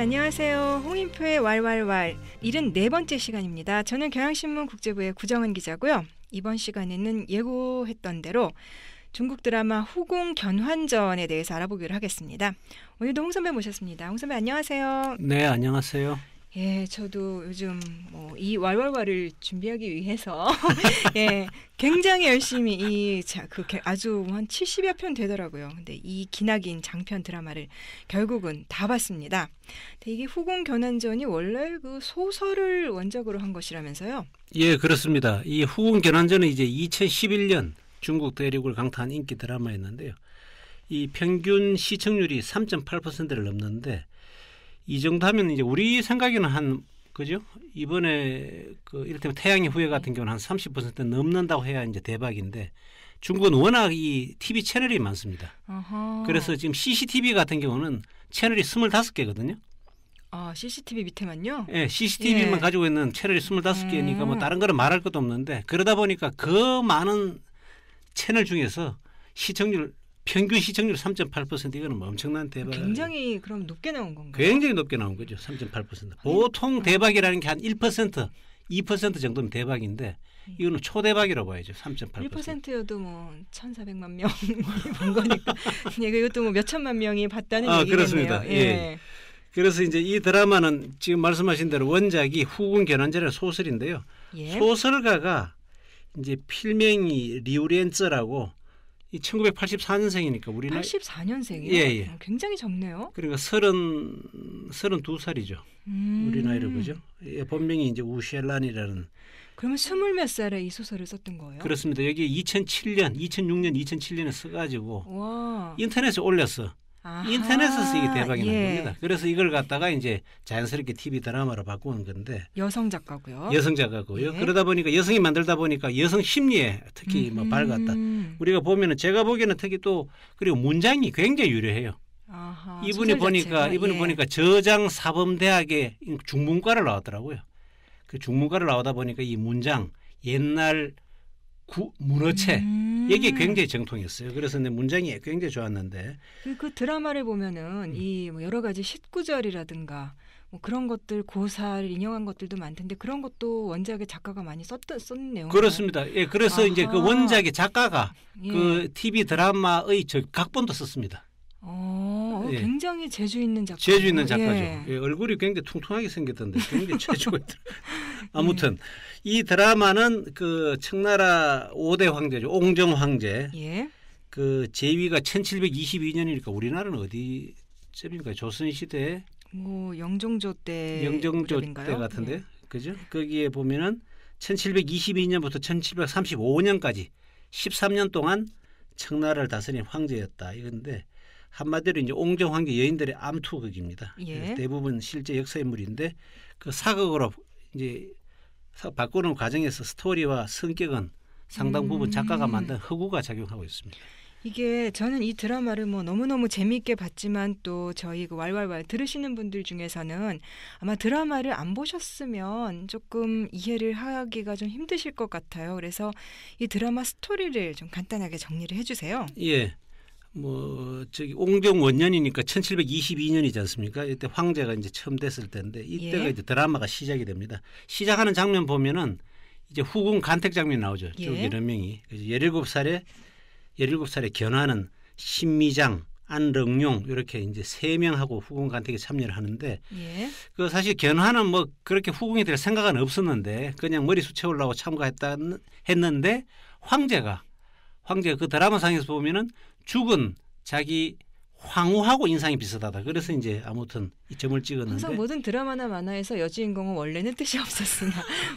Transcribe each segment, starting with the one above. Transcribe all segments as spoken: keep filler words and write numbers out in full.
안녕하세요. 홍인표의 왈왈왈 칠십사 번째 시간입니다. 저는 경향신문 국제부의 구정은 기자고요. 이번 시간에는 예고했던 대로 중국 드라마 후궁 견환전에 대해서 알아보기로 하겠습니다. 오늘도 홍 선배 모셨습니다. 홍 선배 안녕하세요. 네, 안녕하세요. 예, 저도 요즘 뭐 이 왈왈왈을 준비하기 위해서 예, 굉장히 열심히 이 자, 그 아주 한 칠십여 편 되더라고요. 근데 이 기나긴 장편 드라마를 결국은 다 봤습니다. 근데 이게 후궁 견환전이 원래 그 소설을 원작으로 한 것이라면서요? 예, 그렇습니다. 이 후궁 견환전은 이제 이천십일 년 중국 대륙을 강타한 인기 드라마였는데요. 이 평균 시청률이 삼 점 팔 퍼센트를 넘는데 이 정도 하면 이제 우리 생각에는 한 그죠? 이번에 그 이를테면 태양의 후예 같은 경우는 한 삼십 퍼센트 넘는다고 해야 이제 대박인데 중국은 워낙 이 티비 채널이 많습니다. 어허. 그래서 지금 씨씨티비 같은 경우는 채널이 스물다섯 개거든요. 아, 씨씨티비 밑에만요? 예, 씨씨티비만 예. 가지고 있는 채널이 스물다섯 개니까 음. 뭐 다른 거는 말할 것도 없는데 그러다 보니까 그 많은 채널 중에서 시청률 평균 시청률 삼 점 팔 퍼센트 이거는 뭐 엄청난 대박. 굉장히 그럼 높게 나온 건가요? 굉장히 높게 나온 거죠. 삼 점 팔 퍼센트. 보통 대박이라는 게 한 일 퍼센트, 이 퍼센트 정도면 대박인데 이거는 초대박이라고 봐야죠. 삼 점 팔 퍼센트. 일 퍼센트여도 뭐 천사백만 명이 본 거니까. 이것도 뭐 몇천만 명이 봤다는 아, 얘기겠네요. 그렇습니다. 예. 예. 그래서 이제 이 드라마는 지금 말씀하신 대로 원작이 후궁 견환전의 소설인데요. 예. 소설가가 이제 필명이 리우렌츠라고 이 천구백팔십사 년생이니까 우리는 팔십사 년생이요? 예, 예. 굉장히 젊네요. 그러니까 서른, 서른두 살이죠. 음. 우리 나이로 그죠? 예, 본명이 이제 우셸란이라는. 그러면 스물 몇 살에 이 소설을 썼던 거예요? 그렇습니다. 여기 이천칠 년, 이천육 년, 이천칠 년에 써가지고 와. 인터넷에 올렸어. 아하. 인터넷에서 이게 대박이 난 예. 겁니다. 그래서 이걸 갖다가 이제 자연스럽게 티비 드라마로 바꾸는 건데 여성 작가고요. 여성 작가고요. 예. 그러다 보니까 여성이 만들다 보니까 여성 심리에 특히 음. 뭐 밝았다. 우리가 보면은 제가 보기에는 특히 또 그리고 문장이 굉장히 유려해요. 아하. 이분이 보니까 자체가? 이분이 예. 보니까 저장 사범대학의 중문과를 나왔더라고요. 그 중문과를 나오다 보니까 이 문장 옛날 구, 문어체 음. 이게 굉장히 정통했어요. 그래서 내 문장이 굉장히 좋았는데 그, 그 드라마를 보면은 음. 이 뭐 여러 가지 십구 절이라든가 뭐 그런 것들 고사를 인용한 것들도 많던데 그런 것도 원작의 작가가 많이 썼던 썼던 내용 그렇습니다. 예, 그래서 아하. 이제 그 원작의 작가가 예. 그 티비 드라마의 저 각본도 썼습니다. 어, 예. 굉장히 재주 있는 작가. 제주 있는 작가죠. 예. 예, 얼굴이 굉장히 퉁퉁하게 생겼던데 굉장히 재주가 있더라고요. 아무튼 예. 이 드라마는 그 청나라 오 대 황제죠. 옹정황제. 예. 그 제위가 천칠백이십이 년이니까 우리나라는 어디쯤인가요? 조선 시대에 뭐 영종조 때 영종조 무렵인가요? 때 같은데. 예. 그죠? 거기에 보면은 천칠백이십이 년부터 천칠백삼십오 년까지 십삼 년 동안 청나라를 다스린 황제였다. 이건데 한마디로 이제 옹정 황제 여인들의 암투극입니다. 예. 대부분 실제 역사 인물인데 그 사극으로 이제 바꾸는 과정에서 스토리와 성격은 상당 부분 작가가 만든 허구가 작용하고 있습니다. 이게 저는 이 드라마를 뭐 너무너무 재미있게 봤지만 또 저희 그 왈왈왈 들으시는 분들 중에서는 아마 드라마를 안 보셨으면 조금 이해를 하기가 좀 힘드실 것 같아요. 그래서 이 드라마 스토리를 좀 간단하게 정리를 해주세요. 예. 뭐 저기 옹정 원년이니까 천칠백이십이 년이지 않습니까? 이때 황제가 이제 처음 됐을 때인데 이때가 예. 이제 드라마가 시작이 됩니다. 시작하는 장면 보면은 이제 후궁 간택 장면 나오죠. 쭉 예. 여러 명이 열일곱 살에 열일곱 살에 견환은 신미장, 안릉용 이렇게 이제 세 명하고 후궁 간택에 참여를 하는데 예. 그 사실 견환은 뭐 그렇게 후궁이 될 생각은 없었는데 그냥 머리수 채우려고 참가했다 했는데 황제가 황제가 그 드라마상에서 보면은 죽은 자기 황후하고 인상이 비슷하다. 그래서 이제 아무튼 이 점을 찍었는데 항상 모든 드라마나 만화에서 여주인공은 원래는 뜻이 없었으나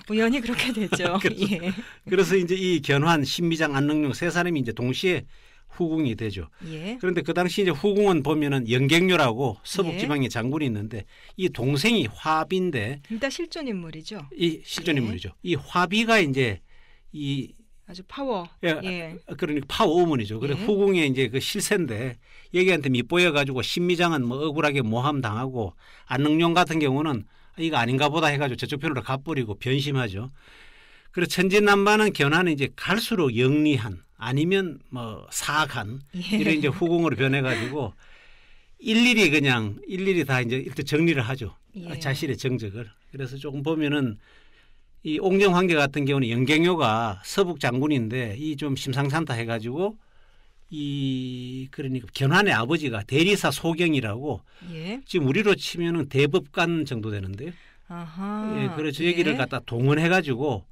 우연히 그렇게 되죠. 그래서, 예. 그래서 이제 이 견환, 신미장, 안릉룡 세 사람이 이제 동시에 후궁이 되죠. 예. 그런데 그 당시 이제 후궁은 보면은 연갱요라고 서북지방의 예. 장군이 있는데 이 동생이 화비인데 일단 실존 인물이죠. 이 실존 예. 인물이죠. 이 화비가 이제 이 아주 파워. 예, 예. 그러니까 파워 어머니죠. 그래 예. 후궁의 이제 그 실세인데 얘기한테 밉보여가지고 신미장은 뭐 억울하게 모함 당하고 안릉용 같은 경우는 이거 아닌가보다 해가지고 저쪽 편으로 가버리고 변심하죠. 그리고 천진난만한 견환은 이제 갈수록 영리한 아니면 뭐 사악한 예. 이런 이제 후궁으로 변해가지고 일일이 그냥 일일이 다 이제 이렇게 정리를 하죠. 예. 자신의 정적을. 그래서 조금 보면은 이 옹정 황제 같은 경우는 연갱요가 서북 장군인데 이 좀 심상찮다 해가지고 이 그러니까 견환의 아버지가 대리사 소경이라고 예. 지금 우리로 치면은 대법관 정도 되는데요. 아하. 예, 그래서 예. 여기를 갖다 동원해가지고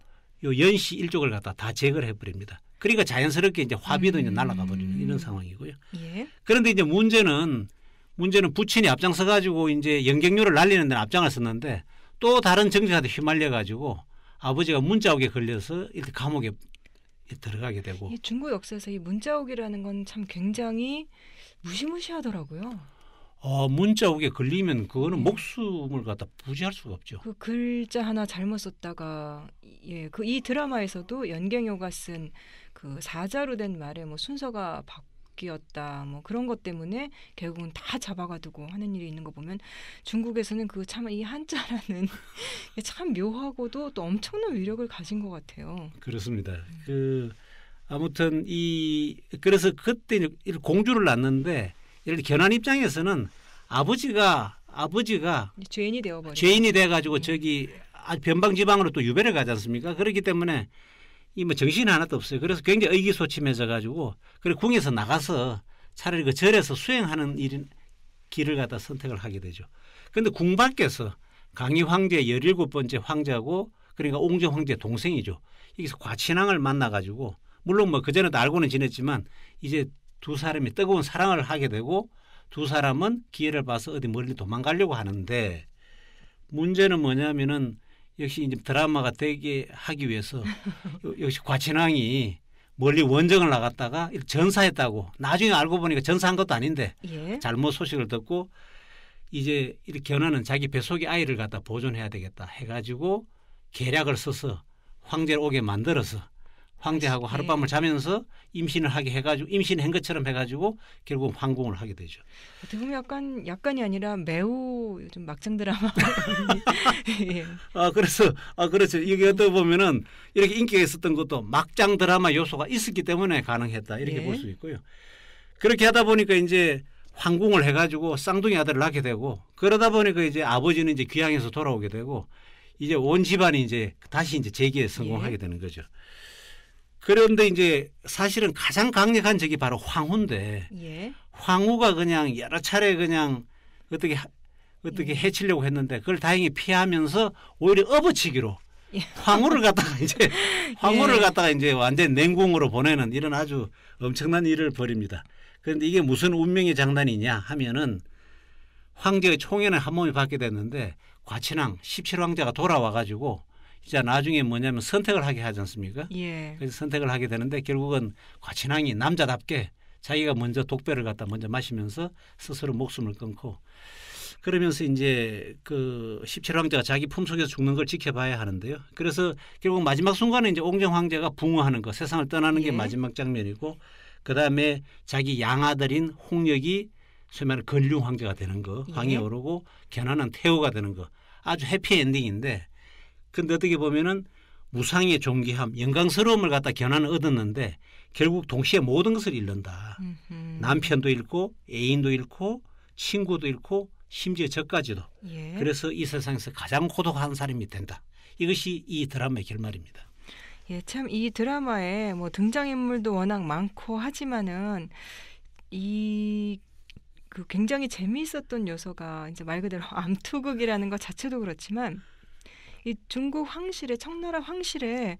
요 연시 일족을 갖다 다 제거를 해버립니다. 그러니까 자연스럽게 이제 화비도 음. 이제 날아가 버리는 이런 상황이고요. 예. 그런데 이제 문제는 문제는 부친이 앞장서 가지고 이제 연갱요를 날리는 데는 앞장을 썼는데 또 다른 정치한테 휘말려 가지고 아버지가 문자옥에 걸려서 이렇게 감옥에 들어가게 되고. 이 중국 역사에서 이 문자옥이라는 건 참 굉장히 무시무시하더라고요. 어, 문자옥에 걸리면 그거는 예. 목숨을 갖다 부지할 수가 없죠. 그 글자 하나 잘못 썼다가 예, 그 이 드라마에서도 연갱요가 쓴 그 사자로 된 말에 뭐 순서가 바뀌었다 뭐 그런 것 때문에 결국은 다 잡아가두고 하는 일이 있는 거 보면 중국에서는 그 참 이 한자라는 참 묘하고도 또 엄청난 위력을 가진 것 같아요. 그렇습니다. 음. 그 아무튼 이 그래서 그때 공주를 낳는데. 예를 들어 견환 입장에서는 아버지가 아버지가 죄인이 되어버려 죄인이 돼가지고 네. 저기 변방지방으로 또 유배를 가지 않습니까? 그렇기 때문에 이 뭐 정신이 하나도 없어요. 그래서 굉장히 의기소침해져가지고 그리고 궁에서 나가서 차라리 그 절에서 수행하는 일, 길을 갖다 선택을 하게 되죠. 그런데 궁 밖에서 강희 황제 열일곱 번째 황제하고 그러니까 옹정 황제 동생이죠. 여기서 과친왕을 만나가지고 물론 뭐 그전에도 알고는 지냈지만 이제 두 사람이 뜨거운 사랑을 하게 되고 두 사람은 기회를 봐서 어디 멀리 도망가려고 하는데 문제는 뭐냐면은 역시 이제 드라마가 되게 하기 위해서 역시 과친왕이 멀리 원정을 나갔다가 전사했다고 나중에 알고 보니까 전사한 것도 아닌데 예. 잘못 소식을 듣고 이제 이렇게 견하는 자기 뱃속의 아이를 갖다 보존해야 되겠다 해가지고 계략을 써서 황제를 오게 만들어서 황제하고 네. 하룻밤을 자면서 임신을 하게 해가지고 임신한 것처럼 해가지고 결국 황궁을 하게 되죠. 어떻게 보면 약간 약간이 아니라 매우 좀 막장 드라마. 예. 아 그래서 아 그렇죠. 이게 어떻게 보면은 이렇게 인기가 있었던 것도 막장 드라마 요소가 있었기 때문에 가능했다 이렇게 예. 볼 수 있고요. 그렇게 하다 보니까 이제 황궁을 해가지고 쌍둥이 아들을 낳게 되고 그러다 보니까 이제 아버지는 이제 귀향해서 돌아오게 되고 이제 온 집안이 이제 다시 이제 재기에 성공하게 예. 되는 거죠. 그런데 이제 사실은 가장 강력한 적이 바로 황후인데 예. 황후가 그냥 여러 차례 그냥 어떻게 어떻게 예. 해치려고 했는데 그걸 다행히 피하면서 오히려 업어치기로 예. 황후를 갖다가 이제 황후를 예. 갖다가 이제 완전 냉궁으로 보내는 이런 아주 엄청난 일을 벌입니다. 그런데 이게 무슨 운명의 장난이냐 하면은 황제의 총애는 한 몸이 받게 됐는데 과친왕 십칠 황제가 돌아와 가지고 자 나중에 뭐냐면 선택을 하게 하지 않습니까? 예. 그래서 선택을 하게 되는데 결국은 과친왕이 남자답게 자기가 먼저 독배를 갖다 먼저 마시면서 스스로 목숨을 끊고 그러면서 이제 그 십칠 황제가 자기 품속에서 죽는 걸 지켜봐야 하는데요. 그래서 결국 마지막 순간에 이제 옹정 황제가 붕어하는 거, 세상을 떠나는 게 예. 마지막 장면이고 그 다음에 자기 양아들인 홍력이 소위 말하는 건륭 황제가 되는 거, 황에 예. 오르고 견환은 태후가 되는 거, 아주 해피 엔딩인데. 근데 어떻게 보면은 무상의 존귀함, 영광스러움을 갖다 견환을 얻었는데 결국 동시에 모든 것을 잃는다. 음흠. 남편도 잃고 애인도 잃고 친구도 잃고 심지어 저까지도. 예. 그래서 이 세상에서 가장 고독한 사람이 된다. 이것이 이 드라마의 결말입니다. 예, 참 이 드라마에 뭐 등장인물도 워낙 많고 하지만은 이 그 굉장히 재미있었던 요소가 이제 말 그대로 암투극이라는 것 자체도 그렇지만. 이 중국 황실의 청나라 황실에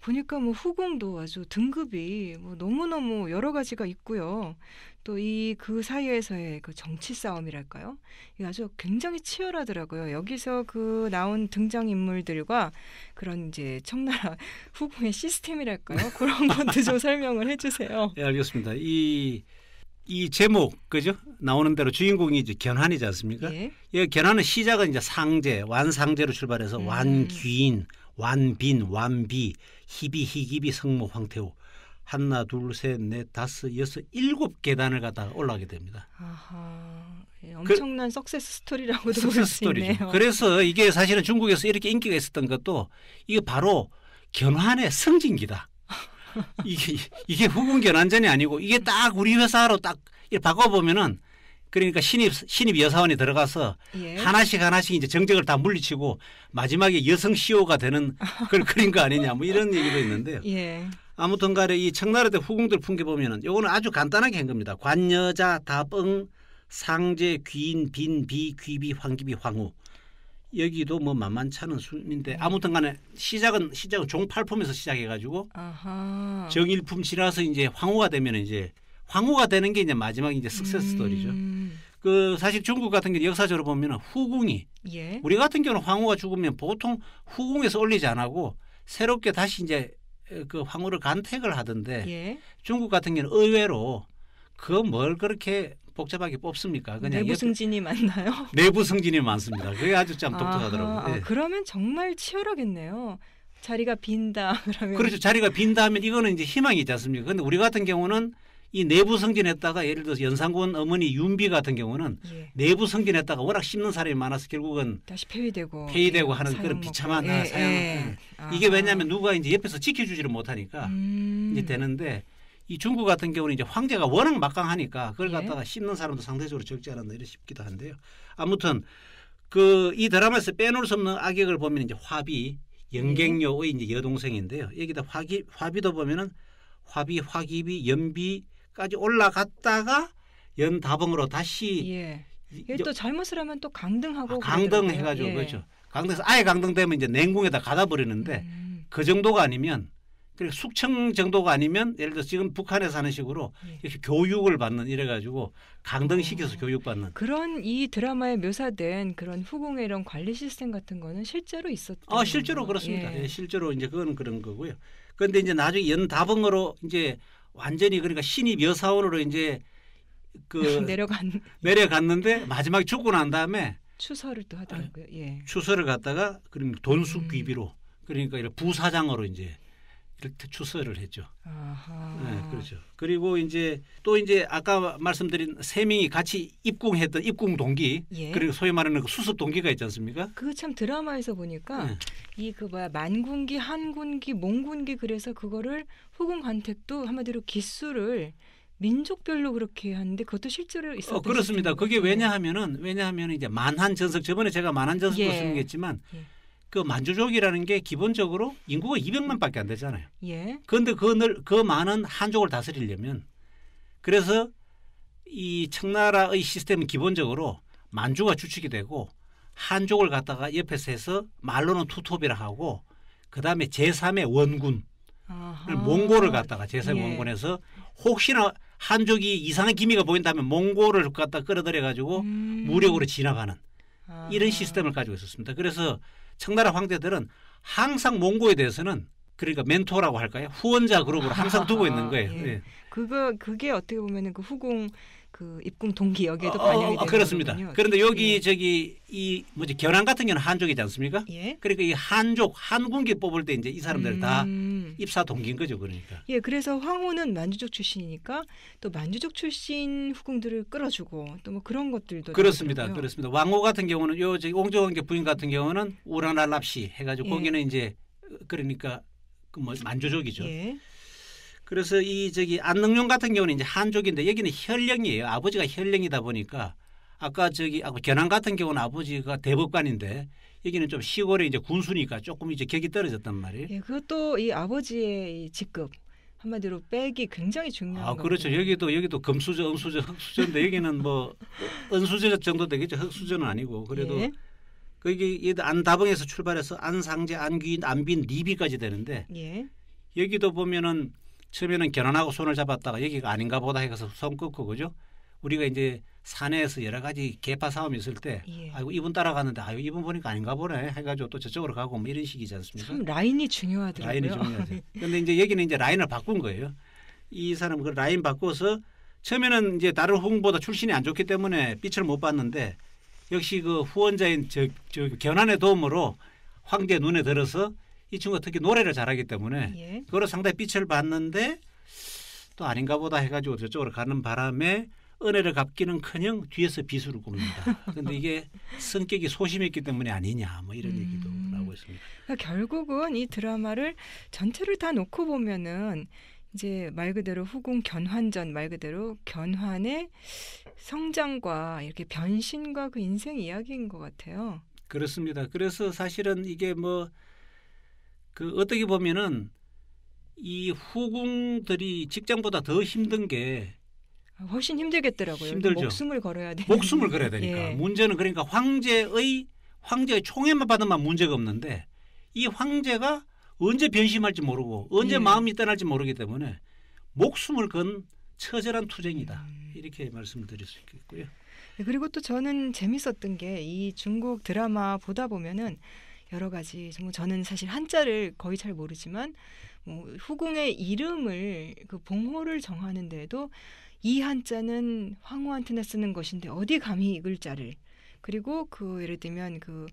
보니까 뭐 후궁도 아주 등급이 뭐 너무너무 여러 가지가 있고요. 또 이 그 사이에서의 그 정치 싸움이랄까요? 이 아주 굉장히 치열하더라고요. 여기서 그 나온 등장 인물들과 그런 이제 청나라 후궁의 시스템이랄까요? 그런 것도 좀 설명을 해주세요. 네, 알겠습니다. 이 이 제목 그죠? 나오는 대로 주인공이 이제 견환이지 않습니까? 예. 예, 견환은 시작은 이제 상제, 완상제로 출발해서 음. 완귀인, 완빈, 완비, 희비, 희귀비, 성모, 황태우 하나, 둘, 셋, 넷, 다섯, 여섯, 일곱 계단을 갖다가 올라가게 됩니다. 아하, 예, 엄청난 그, 석세스 스토리라고도 볼 수 있네요. 그래서 이게 사실은 중국에서 이렇게 인기가 있었던 것도 이게 바로 견환의 승진기다. 이게, 이게 후궁 견환전이 아니고 이게 딱 우리 회사로 딱 바꿔보면은 그러니까 신입 신입 여사원이 들어가서 예. 하나씩 하나씩 이제 정적을 다 물리치고 마지막에 여성 시호가 되는 그런 그린 거 아니냐 뭐 이런 얘기도 있는데요. 예. 아무튼간에 이 청나라 때 후궁들 풍겨 보면은 요거는 아주 간단하게 한 겁니다. 관여자 다뻥 상제 귀인 빈비 귀비 황기비 황후 여기도 뭐 만만찮은 순인데 아무튼간에 시작은 시작은 종팔품에서 시작해가지고 아하. 정일품 지나서 이제 황후가 되면 이제. 황후가 되는 게 이제 마지막 이제 석세스 스토리죠. 음. 그 사실 중국 같은 게 역사적으로 보면 후궁이 예. 우리 같은 경우는 황후가 죽으면 보통 후궁에서 올리지 안 하고 새롭게 다시 이제 그 황후를 간택을 하던데 예. 중국 같은 경우는 의외로 그 뭘 그렇게 복잡하게 뽑습니까? 그냥 내부 승진이 많나요? 내부 승진이 많습니다. 그게 아주 참 독특하더라고요. 아, 예. 그러면 정말 치열하겠네요. 자리가 빈다 그러면 그렇죠. 자리가 빈다 하면 이거는 이제 희망이 있지 않습니까? 그런데 우리 같은 경우는 이 내부 승진했다가 예를 들어서 연산군 어머니 윤비 같은 경우는 예. 내부 승진했다가 워낙 씹는 사람이 많아서 결국은 다시 폐위되고 폐위되고 예. 하는 그런 비참한 예. 사형 예. 이게 왜냐하면 누가 이제 옆에서 지켜주지를 못하니까 음. 이제 되는데 이 중국 같은 경우는 이제 황제가 워낙 막강하니까 그걸 갖다가 예. 씹는 사람도 상대적으로 적지 않았나 이런 싶기도 한데요. 아무튼 그 이 드라마에서 빼놓을 수 없는 악역을 보면 이제 화비 연갱요의 이제 여동생인데요. 여기다 화기 화비도 보면은 화비 화기비 연비 까지 올라갔다가 연다봉으로 다시 예. 이게 또 잘못을 하면 또 강등하고 아, 강등해가지고 예. 그렇죠. 강등해서 아예 강등되면 이제 냉궁에다 가다 버리는데 음. 그 정도가 아니면 그리고 숙청 정도가 아니면 예를 들어 지금 북한에 사는 식으로 예. 이렇게 교육을 받는 이래가지고 강등시켜서 오. 교육받는 그런 이 드라마에 묘사된 그런 후궁의 이런 관리 시스템 같은 거는 실제로 있었던 아 실제로 거. 그렇습니다. 예. 예, 실제로 이제 그건 그런 거고요. 그런데 이제 나중에 연다봉으로 이제 완전히 그러니까 신입 여사원으로 이제 그 내려간 내려갔는데 마지막에 죽고 난 다음에 추서를 또 하더라고요. 예. 추서를 갔다가 그럼 돈수귀비로 그러니까 이런 부사장으로 이제 이렇게 추서를 했죠. 아하. 네, 그렇죠. 그리고 이제 또 이제 아까 말씀드린 세 명이 같이 입궁했던 입궁 동기, 예. 그리고 소위 말하는 그 수습 동기가 있지 않습니까? 그 참 드라마에서 보니까 네. 이 그 뭐야 만군기, 한군기, 몽군기 그래서 그거를 후궁 간택도 한마디로 기수를 민족별로 그렇게 하는데 그것도 실제로 있었어요. 어, 그렇습니다. 그게 왜냐하면은 왜냐하면 이제 만한 전석 저번에 제가 만한 전석도 예. 쓴겠지만. 예. 그 만주족이라는 게 기본적으로 인구가 이백만밖에 안 되잖아요. 예. 그런데 그늘 그 많은 한족을 다스리려면 그래서 이 청나라의 시스템은 기본적으로 만주가 주축이 되고 한족을 갖다가 옆에서 해서 말로는 투톱이라 하고 그다음에 제삼의 원군 아하. 몽골을 갖다가 제삼의 예. 원군에서 혹시나 한족이 이상한 기미가 보인다면 몽골을 갖다 끌어들여 가지고 음. 무력으로 지나가는 아하. 이런 시스템을 가지고 있었습니다. 그래서 청나라 황제들은 항상 몽고에 대해서는 그러니까 멘토라고 할까요? 후원자 그룹으로 항상 두고 있는 거예요. 예. 예. 그거 그게 어떻게 보면은 그 후궁 그 입궁 동기 여기에도 어, 반영이 되는 거죠. 그렇습니다. 거군요. 그런데 여기 예. 저기 이 뭐지 견훤 같은 경우는 한족이지 않습니까? 예. 그러니까 이 한족 한군기 뽑을 때 이제 이 사람들 음. 다 입사 동기인 거죠, 그러니까. 예, 그래서 황후는 만주족 출신이니까 또 만주족 출신 후궁들을 끌어주고 또 뭐 그런 것들도 그렇습니다, 되더라고요. 그렇습니다. 왕후 같은 경우는 요 저기 옹정왕제 부인 같은 경우는 우라날랍시 해가지고 예. 거기는 이제 그러니까 그 뭐 만주족이죠. 예. 그래서 이 저기 안능용 같은 경우는 이제 한족인데 여기는 혈령이에요. 아버지가 혈령이다 보니까 아까 저기 아까 견훤 같은 경우는 아버지가 대법관인데. 여기는 좀 시골에 이제 군수니까 조금 이제 격이 떨어졌단 말이에요. 예, 그것도 이 아버지의 이 직급 한마디로 백이 굉장히 중요한. 아, 그렇죠. 거군요. 여기도 여기도 금수저, 은수저, 흑수저인데 여기는 뭐 은수저 정도 되겠죠. 흑수저는 아니고 그래도 예. 거기 안다봉에서 출발해서 안상제, 안귀인, 안빈, 리비까지 되는데 예. 여기도 보면은 처음에는 견훤하고 손을 잡았다가 여기가 아닌가 보다 해서 손 끊고 그죠. 우리가 이제 사내에서 여러 가지 계파 싸움이 있을 때 예. 아이고 이분 따라가는데 아이고 이분 보니까 아닌가 보네 해가지고 또 저쪽으로 가고 뭐 이런 식이지 않습니까? 참 라인이 중요하더라고요. 라인이 중요하죠. 그런데 이제 여기는 이제 라인을 바꾼 거예요. 이 사람 그 라인 바꿔서 처음에는 이제 다른 후궁보다 출신이 안 좋기 때문에 빛을 못 봤는데 역시 그 후원자인 저, 저 견훤의 도움으로 황제 눈에 들어서 이 친구가 특히 노래를 잘하기 때문에 예. 그걸 상당히 빛을 봤는데 또 아닌가 보다 해가지고 저쪽으로 가는 바람에 은혜를 갚기는 커녕 뒤에서 비수를 굽는다. 그런데 이게 성격이 소심했기 때문에 아니냐 뭐 이런 음, 얘기도 나오고 있습니다. 그러니까 결국은 이 드라마를 전체를 다 놓고 보면은 이제 말 그대로 후궁 견환전, 말 그대로 견환의 성장과 이렇게 변신과 그 인생 이야기인 것 같아요. 그렇습니다. 그래서 사실은 이게 뭐 그 어떻게 보면은 이 후궁들이 직장보다 더 힘든 게 훨씬 힘들겠더라고요. 힘들죠. 목숨을 걸어야 되니까. 목숨을 걸어야 되니까. 예. 문제는 그러니까 황제의 황제의 총애만 받으면 문제가 없는데 이 황제가 언제 변심할지 모르고 언제 예. 마음이 떠날지 모르기 때문에 목숨을 건 처절한 투쟁이다. 음. 이렇게 말씀을 드릴 수 있겠고요. 그리고 또 저는 재밌었던 게 이 중국 드라마 보다 보면은 여러 가지 정말 저는 사실 한자를 거의 잘 모르지만 뭐 후궁의 이름을 그 봉호를 정하는 데에도 이 한자는 황후한테나 쓰는 것인데 어디 감히 이 글자를, 그리고 그 예를 들면 그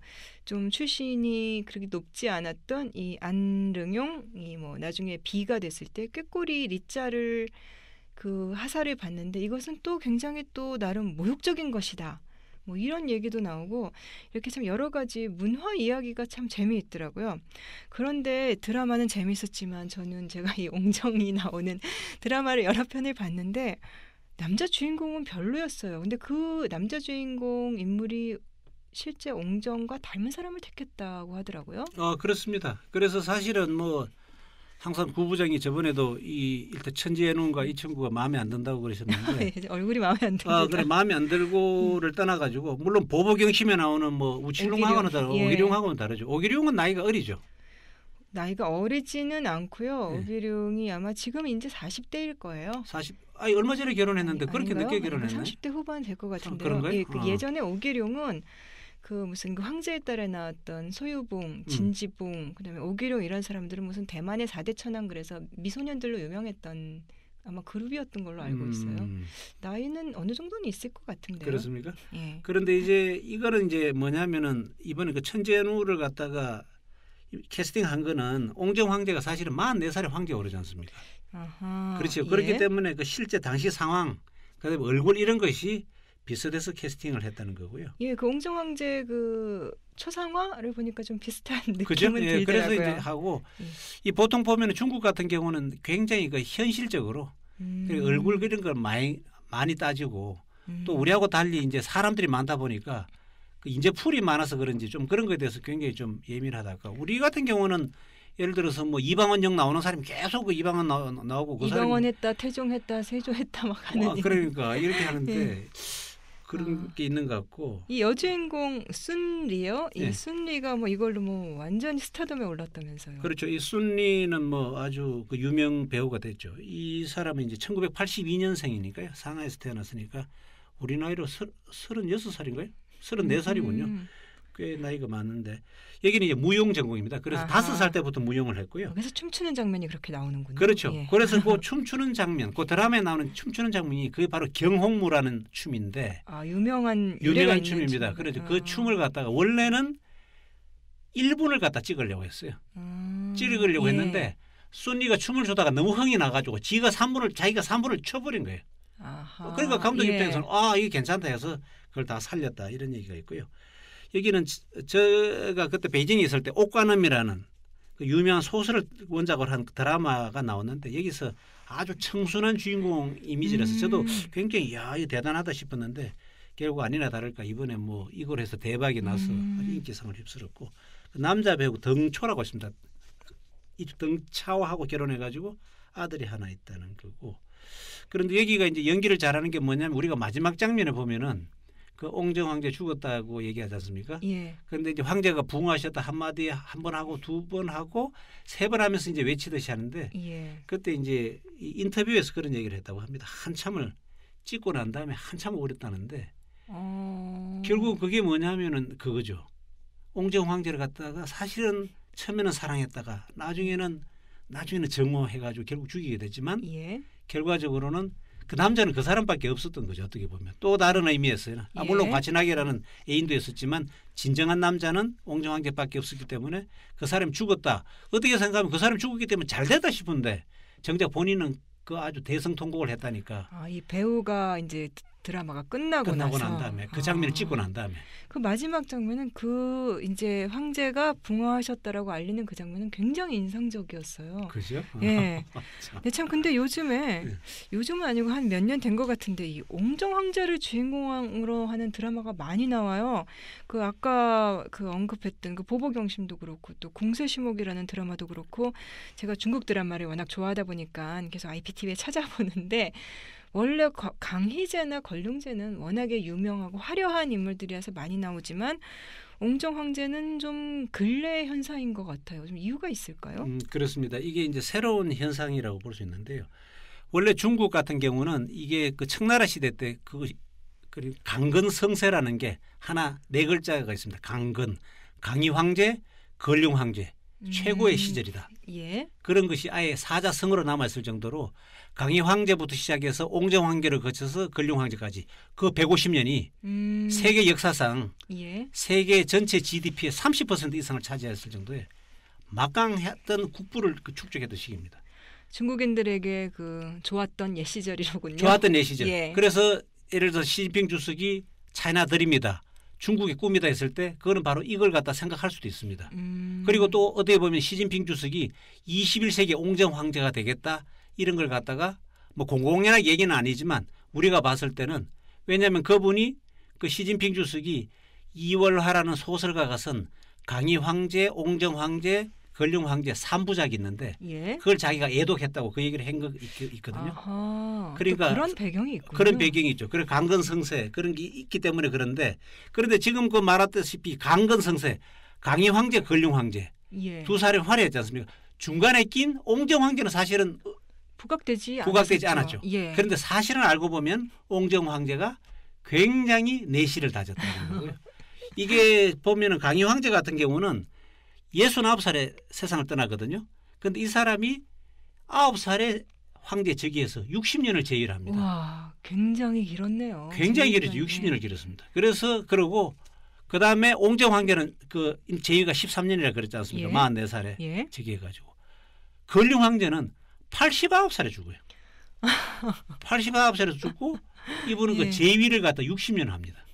좀 출신이 그렇게 높지 않았던 이 안릉용이 뭐 나중에 비가 됐을 때 꾀꼬리 리자를 그 하사를 받는데 이것은 또 굉장히 또 나름 모욕적인 것이다. 뭐 이런 얘기도 나오고 이렇게 참 여러 가지 문화 이야기가 참 재미있더라고요. 그런데 드라마는 재미있었지만 저는 제가 이 옹정이 나오는 드라마를 여러 편을 봤는데 남자 주인공은 별로였어요. 근데 그 남자 주인공 인물이 실제 옹정과 닮은 사람을 택했다고 하더라고요. 아, 그렇습니다. 그래서 사실은 뭐 항상 구부장이 저번에도 이 일단 천지의 눈과 이 친구가 마음에 안 든다고 그러셨는데 네, 얼굴이 마음에 안 들고 아 그래 마음에 안 들고를 음. 떠나가지고 물론 보복경심에 나오는 뭐 우칠룡하고는 다르고 예. 오기룡하고는 다르죠. 오기룡은 나이가 어리죠. 나이가 어리지는 않고요. 예. 오기룡이 아마 지금 이제 사십 대일 거예요. 사십 아니 얼마 전에 결혼했는데 아니, 그렇게 아닌가요? 늦게 결혼했네. 삼십 대 후반 될 것 같은데요. 예, 그 아. 예전에 오기룡은 그 무슨 그 황제의 딸에 나왔던 소유봉, 진지봉, 음. 그다음에 오기룡 이런 사람들은 무슨 대만의 사 대 천왕 그래서 미소년들로 유명했던 아마 그룹이었던 걸로 알고 있어요. 음. 나이는 어느 정도는 있을 것 같은데요. 그렇습니까? 예. 그런데 이제 이거는 이제 뭐냐면은 이번에 그 천재누를 갖다가 캐스팅한 거는 옹정 황제가 사실은 마흔네 살의 황제가 오르지 않습니까? 아하. 그렇죠. 예. 그렇기 때문에 그 실제 당시 상황, 그다음에 얼굴 이런 것이 비슷해서 캐스팅을 했다는 거고요. 예, 그 옹정황제 그 초상화를 보니까 좀 비슷한 느낌은 그죠? 들더라고요. 예, 그래서 이제 하고 예. 이 보통 보면 중국 같은 경우는 굉장히 그 현실적으로 음. 그 얼굴 그런 걸 많이 많이 따지고 음. 또 우리하고 달리 이제 사람들이 많다 보니까 그 인재 풀이 많아서 그런지 좀 그런 거에 대해서 굉장히 좀 예민하다가 우리 같은 경우는. 예를 들어서 뭐 이방원역 나오는 사람이 계속 그 이방원 나, 나오고 그 이방원했다, 태종했다, 세조했다 막 하는. 아, 그러니까 이렇게 하는데 예. 그런 아. 게 있는 것 같고. 이 여주인공 순리요. 예. 이 순리가 뭐 이걸로 뭐 완전히 스타덤에 올랐다면서요. 그렇죠. 이 순리는 뭐 아주 그 유명 배우가 됐죠. 이 사람은 이제 천구백팔십이 년생이니까요. 상하이에서 태어났으니까 우리 나이로 서른여섯 살인가요? 서른네 살이군요. 음. 꽤 나이가 많은데 여기는 이제 무용 전공입니다. 그래서 다섯 살 때부터 무용을 했고요. 그래서 춤추는 장면이 그렇게 나오는군요. 그렇죠. 예. 그래서 그 춤추는 장면, 그 드라마에 나오는 춤추는 장면이 그게 바로 경홍무라는 춤인데 아, 유명한 유명한 춤입니다. 그래서 아. 그 춤을 갖다가 원래는 일 분을 갖다 찍으려고 했어요. 음, 찍으려고 예. 했는데 순리가 춤을 추다가 너무 흥이 나가지고 지가 삼 분을 자기가 삼 분을 쳐버린 거예요. 아하. 그러니까 감독 예. 입장에서는 아 이게 괜찮다 해서 그걸 다 살렸다 이런 얘기가 있고요. 여기는 제가 그때 베이징에 있을 때 옥관음이라는 그 유명한 소설을 원작으로 한 드라마가 나왔는데 여기서 아주 청순한 주인공 이미지라서 저도 굉장히 야 이거 대단하다 싶었는데 결국 아니나 다를까 이번에 뭐 이걸 해서 대박이 나서 음. 인기상을 휩쓸었고 그 남자 배우 덩초라고 있습니다. 이 덩차오하고 결혼해가지고 아들이 하나 있다는 거고 그런데 여기가 이제 연기를 잘하는 게 뭐냐면 우리가 마지막 장면에 보면은 그 옹정 황제 죽었다고 얘기하지 않습니까? 예. 그런데 이제 황제가 부응하셨다 한마디 한 번 하고 두 번 하고 세 번 하면서 이제 외치듯이 하는데 예. 그때 이제 인터뷰에서 그런 얘기를 했다고 합니다. 한참을 찍고 난 다음에 한참 오랬다는데 어... 결국 그게 뭐냐면은 그거죠. 옹정 황제를 갖다가 사실은 처음에는 사랑했다가 나중에는 나중에는 증오해가지고 결국 죽이게 됐지만 예. 결과적으로는 그 남자는 그 사람밖에 없었던 거죠. 어떻게 보면 또 다른 의미에서는 아, 물론 예. 과친왕이라는 애인도 있었지만 진정한 남자는 옹정황제밖에 없었기 때문에 그 사람이 죽었다. 어떻게 생각하면 그 사람이 죽었기 때문에 잘 됐다 싶은데 정작 본인은 그 아주 대성통곡을 했다니까. 아, 이 배우가 이제 드라마가 끝나고, 끝나고 나서 난 다음에 그 장면을 아. 찍고 난 다음에 그 마지막 장면은 그 이제 황제가 붕어하셨다라고 알리는 그 장면은 굉장히 인상적이었어요. 그죠? 예. 네, 참 근데 요즘에 네. 요즘은 아니고 한 몇 년 된 것 같은데 이 옹정 황제를 주인공으로 하는 드라마가 많이 나와요. 그 아까 그 언급했던 그 보복영심도 그렇고 또 궁세시목이라는 드라마도 그렇고 제가 중국 드라마를 워낙 좋아하다 보니까 계속 아이피티비에 찾아보는데. 원래 강희제나 건륭제는 워낙에 유명하고 화려한 인물들이라서 많이 나오지만 옹정 황제는 좀 근래 현상인 것 같아요. 좀 이유가 있을까요? 음, 그렇습니다. 이게 이제 새로운 현상이라고 볼 수 있는데요. 원래 중국 같은 경우는 이게 그 청나라 시대 때 그 강건성세라는 게 하나 네 글자가 있습니다. 강건, 강희황제, 건륭황제. 최고의 음, 시절이다. 예. 그런 것이 아예 사자성어로 남아있을 정도로 강희 황제부터 시작해서 옹정 황제를 거쳐서 건륭 황제까지 그 백오십 년이 음, 세계 역사상 예. 세계 전체 지디피의 삼십 퍼센트 이상을 차지했을 정도의 막강했던 국부를 축적했던 시기입니다. 중국인들에게 그 좋았던 옛 시절이로군요. 좋았던 옛 시절. 예. 그래서 예를 들어서 시진핑 주석이 차이나 드립니다. 중국의 꿈이다 했을 때 그거는 바로 이걸 갖다 생각할 수도 있습니다. 음. 그리고 또 어떻게 보면 시진핑 주석이 이십일 세기 옹정 황제가 되겠다 이런 걸 갖다가 뭐 공공연한 얘기는 아니지만 우리가 봤을 때는 왜냐하면 그분이 그 시진핑 주석이 이월화라는 소설가가선 강희 황제, 옹정 황제, 건륭 황제 삼 부작이 있는데 예? 그걸 자기가 애독했다고 그 얘기를 한 거 있거든요. 아하, 그러니까 그런 배경이 있군요. 그런 배경이 있죠. 그리고 강건성세 그런 게 있기 때문에 그런데 그런데 지금 그 말했다시피 강건성세 강희 황제, 건륭 황제 예. 두 사람이 화려했지 않습니까? 중간에 낀 옹정 황제는 사실은 부각되지, 부각되지 않았죠. 예. 그런데 사실은 알고 보면 옹정 황제가 굉장히 내실을 다졌다는 거고요. 이게 보면은 강희 황제 같은 경우는 예순아홉 살에 세상을 떠나거든요. 그런데 이 사람이 아홉 살에 황제 즉위해서 육십 년을 재위를 합니다. 와, 굉장히 길었네요. 굉장히 길었죠. 육십 년을 길었습니다. 그래서 그러고 그다음에 옹정 황제는 그 재위가 십삼 년이라 그랬지 않습니까? 예. 마흔네 살에 예. 즉위해가지고. 건륭 황제는 팔십구 살에 죽어요. 팔십구 살에 죽고 이분은 예. 그 재위를 갖다 육십 년 합니다.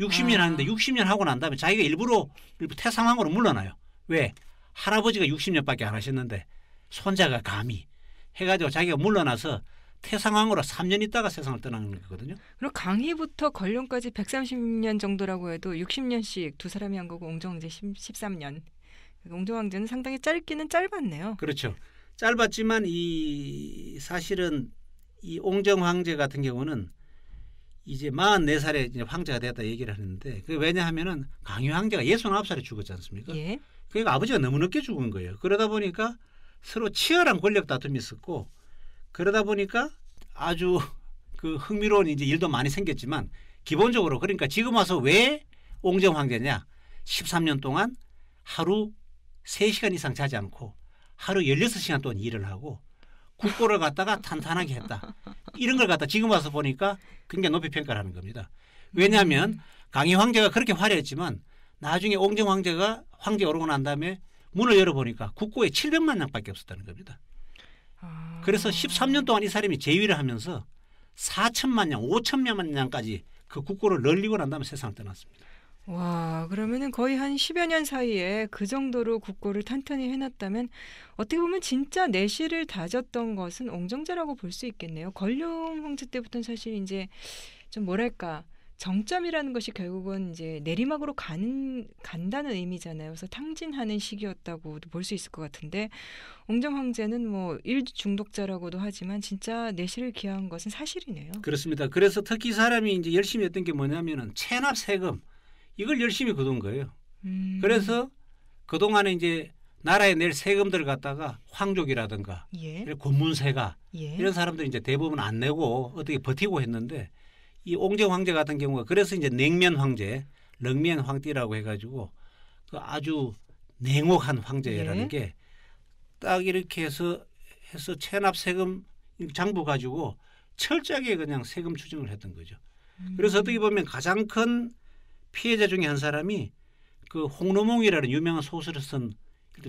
육십 년 아. 하는데 육십 년 하고 난 다음에 자기가 일부러 태상왕으로 물러나요. 왜? 할아버지가 육십 년밖에 안 하셨는데 손자가 감히 해가지고 자기가 물러나서 태상왕으로 삼 년 있다가 세상을 떠나는 거거든요. 그럼 강희부터 건륭까지 백삼십 년 정도라고 해도 육십 년씩 두 사람이 한 거고 옹정황제 십삼 년. 옹정황제는 상당히 짧기는 짧았네요. 그렇죠. 짧았지만 이 사실은 이 옹정황제 같은 경우는 이제 마흔네 살에 이제 황제가 되었다 얘기를 하는데 그 왜냐하면은 강희 황제가 예순아홉 살에 죽었지 않습니까? 예. 그러니까 아버지가 너무 늦게 죽은 거예요. 그러다 보니까 서로 치열한 권력 다툼이 있었고 그러다 보니까 아주 그 흥미로운 이제 일도 많이 생겼지만 기본적으로 그러니까 지금 와서 왜 옹정 황제냐? 십삼 년 동안 하루 세 시간 이상 자지 않고 하루 열여섯 시간 동안 일을 하고 국고를 갖다가 탄탄하게 했다. 이런 걸 갖다 지금 와서 보니까 굉장히 높이 평가를 하는 겁니다. 왜냐하면 강희 황제가 그렇게 화려했지만 나중에 옹정 황제가 황제 오르고 난 다음에 문을 열어보니까 국고에 칠백만 냥밖에 없었다는 겁니다. 아... 그래서 십삼 년 동안 이 사람이 재위를 하면서 사천만 냥, 오천만 냥까지 그 국고를 널리고 난 다음에 세상을 떠났습니다. 와, 그러면은 거의 한 십여 년 사이에 그 정도로 국고를 탄탄히 해놨다면 어떻게 보면 진짜 내실을 다졌던 것은 옹정제라고 볼 수 있겠네요. 건륭 황제 때부터는 사실 이제 좀 뭐랄까 정점이라는 것이 결국은 이제 내리막으로 가는 간다는 의미잖아요. 그래서 탕진하는 시기였다고도 볼 수 있을 것 같은데 옹정 황제는 뭐 일 중독자라고도 하지만 진짜 내실을 기한 것은 사실이네요. 그렇습니다. 그래서 특히 사람이 이제 열심히 했던 게 뭐냐면은 체납 세금 이걸 열심히 거둔 거예요. 음. 그래서 그동안에 이제 나라에 낼 세금들을 갖다가 황족이라든가 예. 권문세가 예. 이런 사람들이 이제 대부분 안 내고 어떻게 버티고 했는데 이 옹정 황제 같은 경우가 그래서 이제 냉면 황제, 렁면 황띠라고 해가지고 그 아주 냉혹한 황제라는 예. 게 딱 이렇게 해서 해서 체납 세금 장부 가지고 철저하게 그냥 세금 추징을 했던 거죠. 음. 그래서 어떻게 보면 가장 큰 피해자 중에 한 사람이 그 홍로몽이라는 유명한 소설을 쓴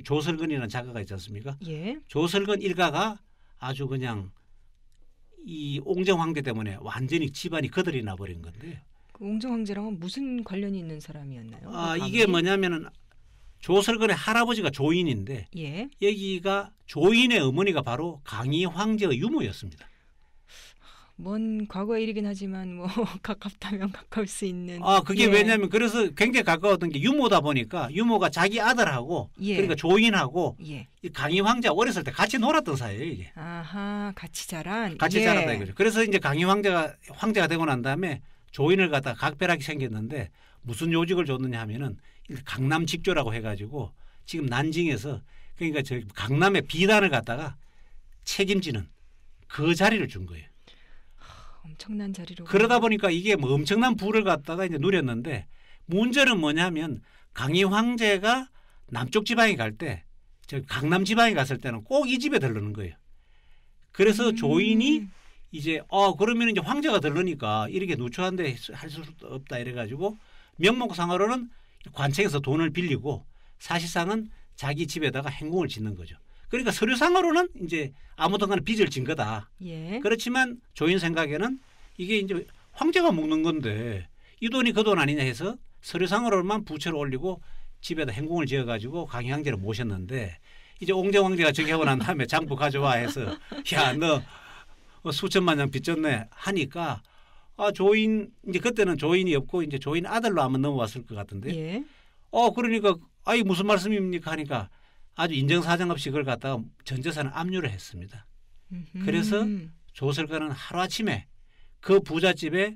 조설근이라는 작가가 있지 않습니까? 예. 조설근 일가가 아주 그냥 이 옹정 황제 때문에 완전히 집안이 거들이 나버린 건데. 그 옹정 황제랑은 무슨 관련이 있는 사람이었나요? 아, 그 이게 뭐냐면은 조설근의 할아버지가 조인인데 예. 여기가 조인의 어머니가 바로 강희 황제의 유모였습니다. 먼 과거의 일이긴 하지만 뭐 가깝다면 가까울 수 있는. 아 그게 예. 왜냐하면 그래서 굉장히 가까웠던 게 유모다 보니까 유모가 자기 아들하고 예. 그러니까 조인하고 예. 이 강희 황제가 어렸을 때 같이 놀았던 사이예요 이게. 아하 같이 자란. 같이 예. 자랐다 이거죠. 그래서 이제 강희 황제가 황제가 되고 난 다음에 조인을 갖다 각별하게 생겼는데 무슨 요직을 줬느냐 하면은 강남 직조라고 해가지고 지금 난징에서 그러니까 저 강남의 비단을 갖다가 책임지는 그 자리를 준 거예요. 엄청난 자리로 그러다 보니까 이게 뭐 엄청난 부를 갖다가 이제 누렸는데 문제는 뭐냐면 강희 황제가 남쪽 지방에 갈 때 저 강남 지방에 갔을 때는 꼭 이 집에 들르는 거예요. 그래서 음. 조인이 이제 어 그러면 이제 황제가 들르니까 이렇게 누추한데 할 수 없다 이래가지고 명목상으로는 관청에서 돈을 빌리고 사실상은 자기 집에다가 행궁을 짓는 거죠. 그러니까 서류상으로는 이제 아무튼 간에 빚을 진 거다. 예. 그렇지만 조인 생각에는 이게 이제 황제가 먹는 건데 이 돈이 그 돈 아니냐 해서 서류상으로만 부채를 올리고 집에다 행궁을 지어가지고 강희 황제를 모셨는데 이제 옹정 황제가 즉위하고 난 다음에 장부 가져와 해서 야, 너 수천만 년 빚졌네 하니까 아, 조인 이제 그때는 조인이 없고 이제 조인 아들로 아마 넘어왔을 것 같은데 예. 어 그러니까 아이 무슨 말씀입니까 하니까 아주 인정사정 없이 그걸 갖다가 전재산을 압류를 했습니다. 음흠. 그래서 조설근은 하루아침에 그 부잣집에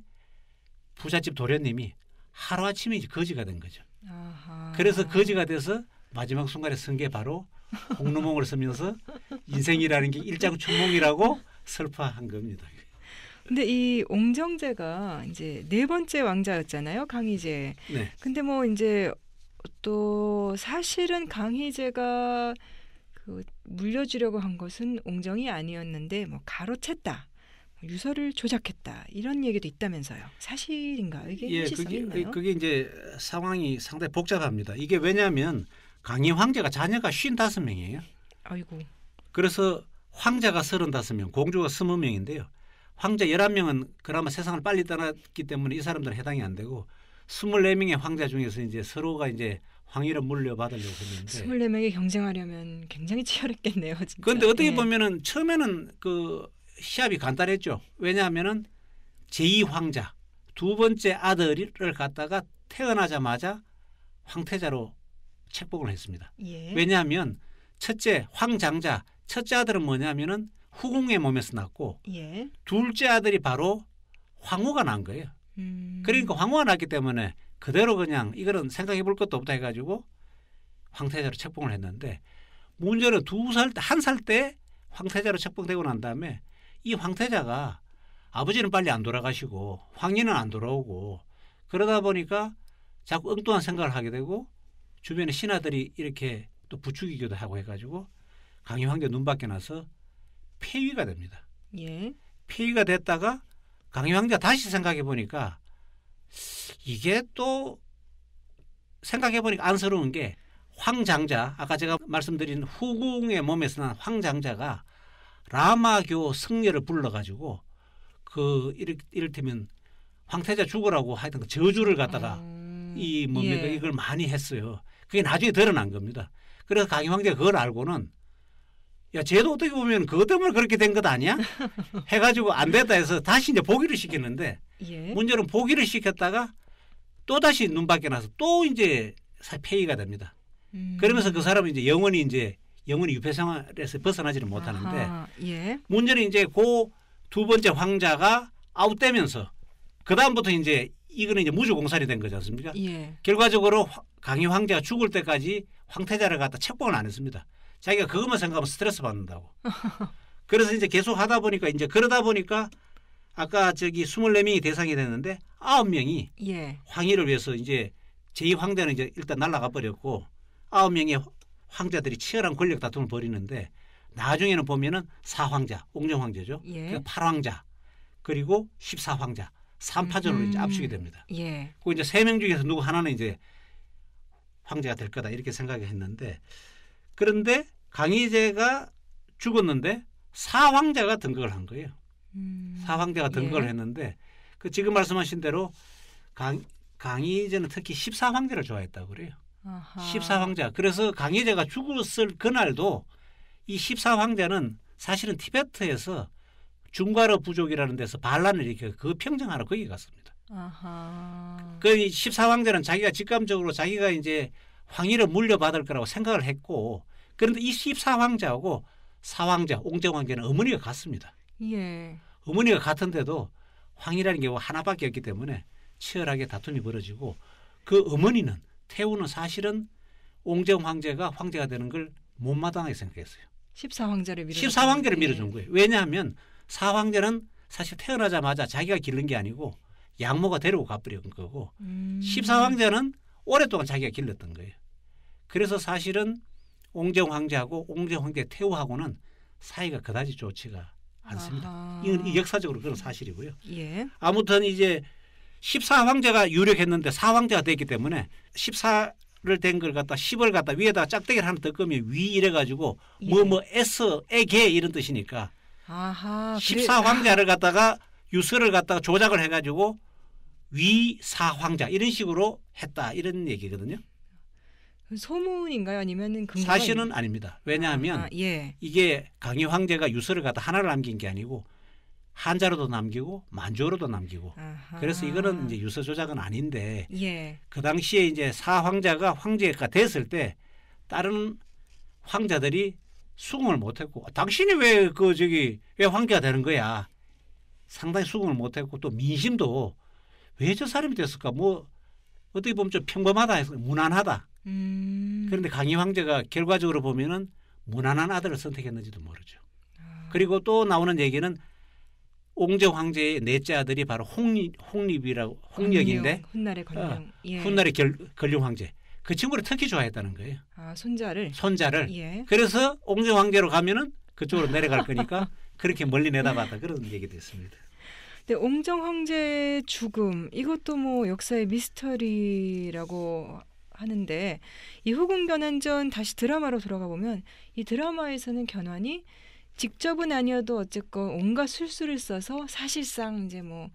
부잣집 도련님이 하루아침에 이제 거지가 된 거죠. 아하. 그래서 거지가 돼서 마지막 순간에 쓴 게 바로 홍루몽을 쓰면서 인생이라는 게 일장춘몽이라고 설파한 겁니다. 근데 이 옹정제가 이제 네 번째 왕자였잖아요, 강희제. 네. 근데 뭐 이제 또 사실은 강희제가 그 물려주려고 한 것은 옹정이 아니었는데 뭐 가로챘다, 유서를 조작했다 이런 얘기도 있다면서요. 사실인가요? 이게 예, 현실성이 그게, 있나요? 그게 이제 상황이 상당히 복잡합니다. 이게 왜냐하면 강희 황제가 자녀가 오십오 명이에요. 아이고. 그래서 황제가 삼십오 명, 공주가 이십 명인데요. 황제 십일 명은 그나마 세상을 빨리 떠났기 때문에 이 사람들은 해당이 안 되고 이십사 명의 황제 중에서 이제 서로가 이제 황위를 물려받으려고 했는데 이십사 명이 경쟁하려면 굉장히 치열했겠네요. 진짜. 그런데 어떻게 네. 보면은 처음에는 그 시합이 간단했죠. 왜냐하면은 제이 황자 두 번째 아들을 갖다가 태어나자마자 황태자로 책봉을 했습니다. 예. 왜냐하면 첫째 황장자 첫째 아들은 뭐냐면은 후궁의 몸에서 났고 예. 둘째 아들이 바로 황후가 난 거예요. 그러니까 황후가 났기 때문에 그대로 그냥 이거는 생각해 볼 것도 없다 해가지고 황태자로 책봉을 했는데 문제는 두 살, 한 살 때 황태자로 책봉되고 난 다음에 이 황태자가 아버지는 빨리 안 돌아가시고 황인은 안 돌아오고 그러다 보니까 자꾸 엉뚱한 생각을 하게 되고 주변에 신하들이 이렇게 또 부추기기도 하고 해가지고 강희 황제 눈밖에 나서 폐위가 됩니다. 예. 폐위가 됐다가 강희 황제가 다시 생각해 보니까 이게 또 생각해 보니까 안쓰러운 게 황장자 아까 제가 말씀드린 후궁의 몸에서 난 황장자가 라마교 승려를 불러가지고 그 이를, 이를테면 황태자 죽으라고 하여튼 저주를 갖다가 음, 이 뭡니까 예. 이걸 많이 했어요. 그게 나중에 드러난 겁니다. 그래서 강희 황제가 그걸 알고는 야, 쟤도 어떻게 보면 그것 때문에 그렇게 된 것 아니야? 해가지고 안 됐다 해서 다시 이제 보기를 시켰는데 예. 문제는 보기를 시켰다가 또 다시 눈 밖에 나서 또 이제 폐위가 됩니다. 음. 그러면서 그 사람은 이제 영원히 이제 영원히 유폐 생활에서 벗어나지는 못하는데 아하, 예. 문제는 이제 그 두 번째 황자가 아웃되면서 그 다음부터 이제 이거는 이제 무주공산이 된 거지 않습니까? 예. 결과적으로 강희 황제가 죽을 때까지 황태자를 갖다 책봉을 안 했습니다. 자기가 그것만 생각하면 스트레스 받는다고. 그래서 이제 계속 하다 보니까 이제 그러다 보니까 아까 저기 이십사 명이 대상이 됐는데 아홉 명이 예. 황위를 위해서 이제 제이 황제는 이제 일단 날아가 버렸고 아홉 명의 황자들이 치열한 권력 다툼을 벌이는데 나중에는 보면은 사 황자, 옹정황제죠. 예. 그러니까 팔 황자, 그리고 십사 황자, 삼 파전으로 음. 이제 압축이 됩니다. 예. 그 이제 세 명 중에서 누구 하나는 이제 황제가 될 거다 이렇게 생각했는데 그런데 강희제가 죽었는데 사황자가 등극을 한 거예요. 음, 사황제가 등극을 예. 했는데 그 지금 말씀하신 대로 강, 강희제는 특히 십사 황제를 좋아했다고 그래요. 아하. 십사 황제. 그래서 강희제가 죽었을 그날도 이 십사 황제는 사실은 티베트에서 중과르 부족이라는 데서 반란을 일으켜 그 평정하러 거기 갔습니다. 아하. 그 십사 황제는 자기가 직감적으로 자기가 이제 황위를 물려받을 거라고 생각을 했고, 그런데 이 십사 황제하고 사 황제, 옹정황제는 어머니가 같습니다. 예. 어머니가 같은데도 황이라는 게 하나밖에 없기 때문에 치열하게 다툼이 벌어지고, 그 어머니는 태우는 사실은 옹정황제가 황제가 되는 걸 못마땅하게 생각했어요. 십사 황제를 밀어준, 십사 황제를 밀어준 거예요. 왜냐하면 사 황제는 사실 태어나자마자 자기가 기른 게 아니고 양모가 데리고 가버린 거고, 음. 십사 황제는 오랫동안 자기가 길렀던 거예요. 그래서 사실은 옹정황제하고 옹정황제 태후하고는 사이가 그다지 좋지가 않습니다. 아하. 이건 역사적으로 그런 사실이고요. 예. 아무튼 이제 십사 황제가 유력했는데 사 황제가 됐기 때문에 십사를 된 걸 갖다 십을 갖다 위에다가 짝대기를 하나 더 끄면 위 이래가지고 뭐뭐 예. 뭐 에스에게 이런 뜻이니까 아하, 십사 황제를 그래. 갖다가 유서를 갖다가 조작을 해가지고 위사황자 이런 식으로 했다 이런 얘기거든요. 소문인가요? 아니면 근거가 사실은 있는... 아닙니다. 왜냐하면 아, 예. 이게 강희 황제가 유서를 갖다 하나를 남긴 게 아니고 한자로도 남기고 만주어로도 남기고 아하. 그래서 이거는 이제 유서 조작은 아닌데 예. 그 당시에 이제 사황자가 황제가 됐을 때 다른 황자들이 수긍을 못했고 당신이 왜 그 저기 왜 황제가 되는 거야 상당히 수긍을 못했고 또 민심도 왜 저 사람이 됐을까? 뭐 어떻게 보면 좀 평범하다, 무난하다. 음. 그런데 강희 황제가 결과적으로 보면은 무난한 아들을 선택했는지도 모르죠. 아. 그리고 또 나오는 얘기는 옹정 황제의 넷째 아들이 바로 홍립, 홍립이라고 홍력인데 훗날의 건륭, 예. 훗날의 건륭 황제. 그 친구를 특히 좋아했다는 거예요. 아, 손자를. 손자를. 예. 그래서 옹정 황제로 가면은 그쪽으로 내려갈 거니까 그렇게 멀리 내다봤다 그런 얘기도 있습니다. 네, 옹정 황제의 죽음 이것도 뭐 역사의 미스터리라고 하는데 이 후궁 변환전 다시 드라마로 돌아가 보면 이 드라마에서는 견훤이 직접은 아니어도 어쨌건 온갖 술수를 써서 사실상 이제 뭐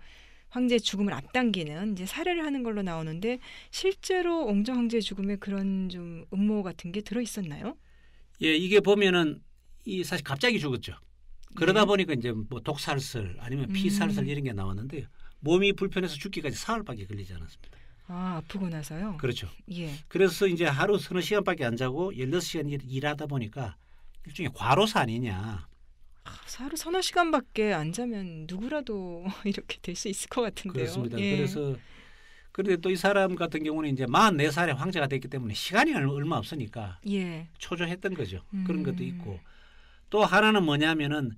황제의 죽음을 앞당기는 이제 살해를 하는 걸로 나오는데 실제로 옹정 황제의 죽음에 그런 좀 음모 같은 게 들어 있었나요? 예, 이게 보면은 이 사실 갑자기 죽었죠. 그러다 네. 보니까 이제 뭐 독살설 아니면 피살설 음. 이런 게 나왔는데요. 몸이 불편해서 죽기까지 사흘밖에 걸리지 않았습니다. 아, 아프고 나서요? 그렇죠. 예. 그래서 이제 하루 서너 시간밖에 안 자고 열여섯 시간 일하다 보니까 일종의 과로사 아니냐. 아, 하루 서너 시간밖에 안 자면 누구라도 이렇게 될 수 있을 것 같은데요. 그렇습니다. 예. 그래서 그런데 또 이 사람 같은 경우는 이제 마흔네 살에 황제가 됐기 때문에 시간이 얼마 없으니까 예. 초조했던 거죠. 음. 그런 것도 있고. 또 하나는 뭐냐면은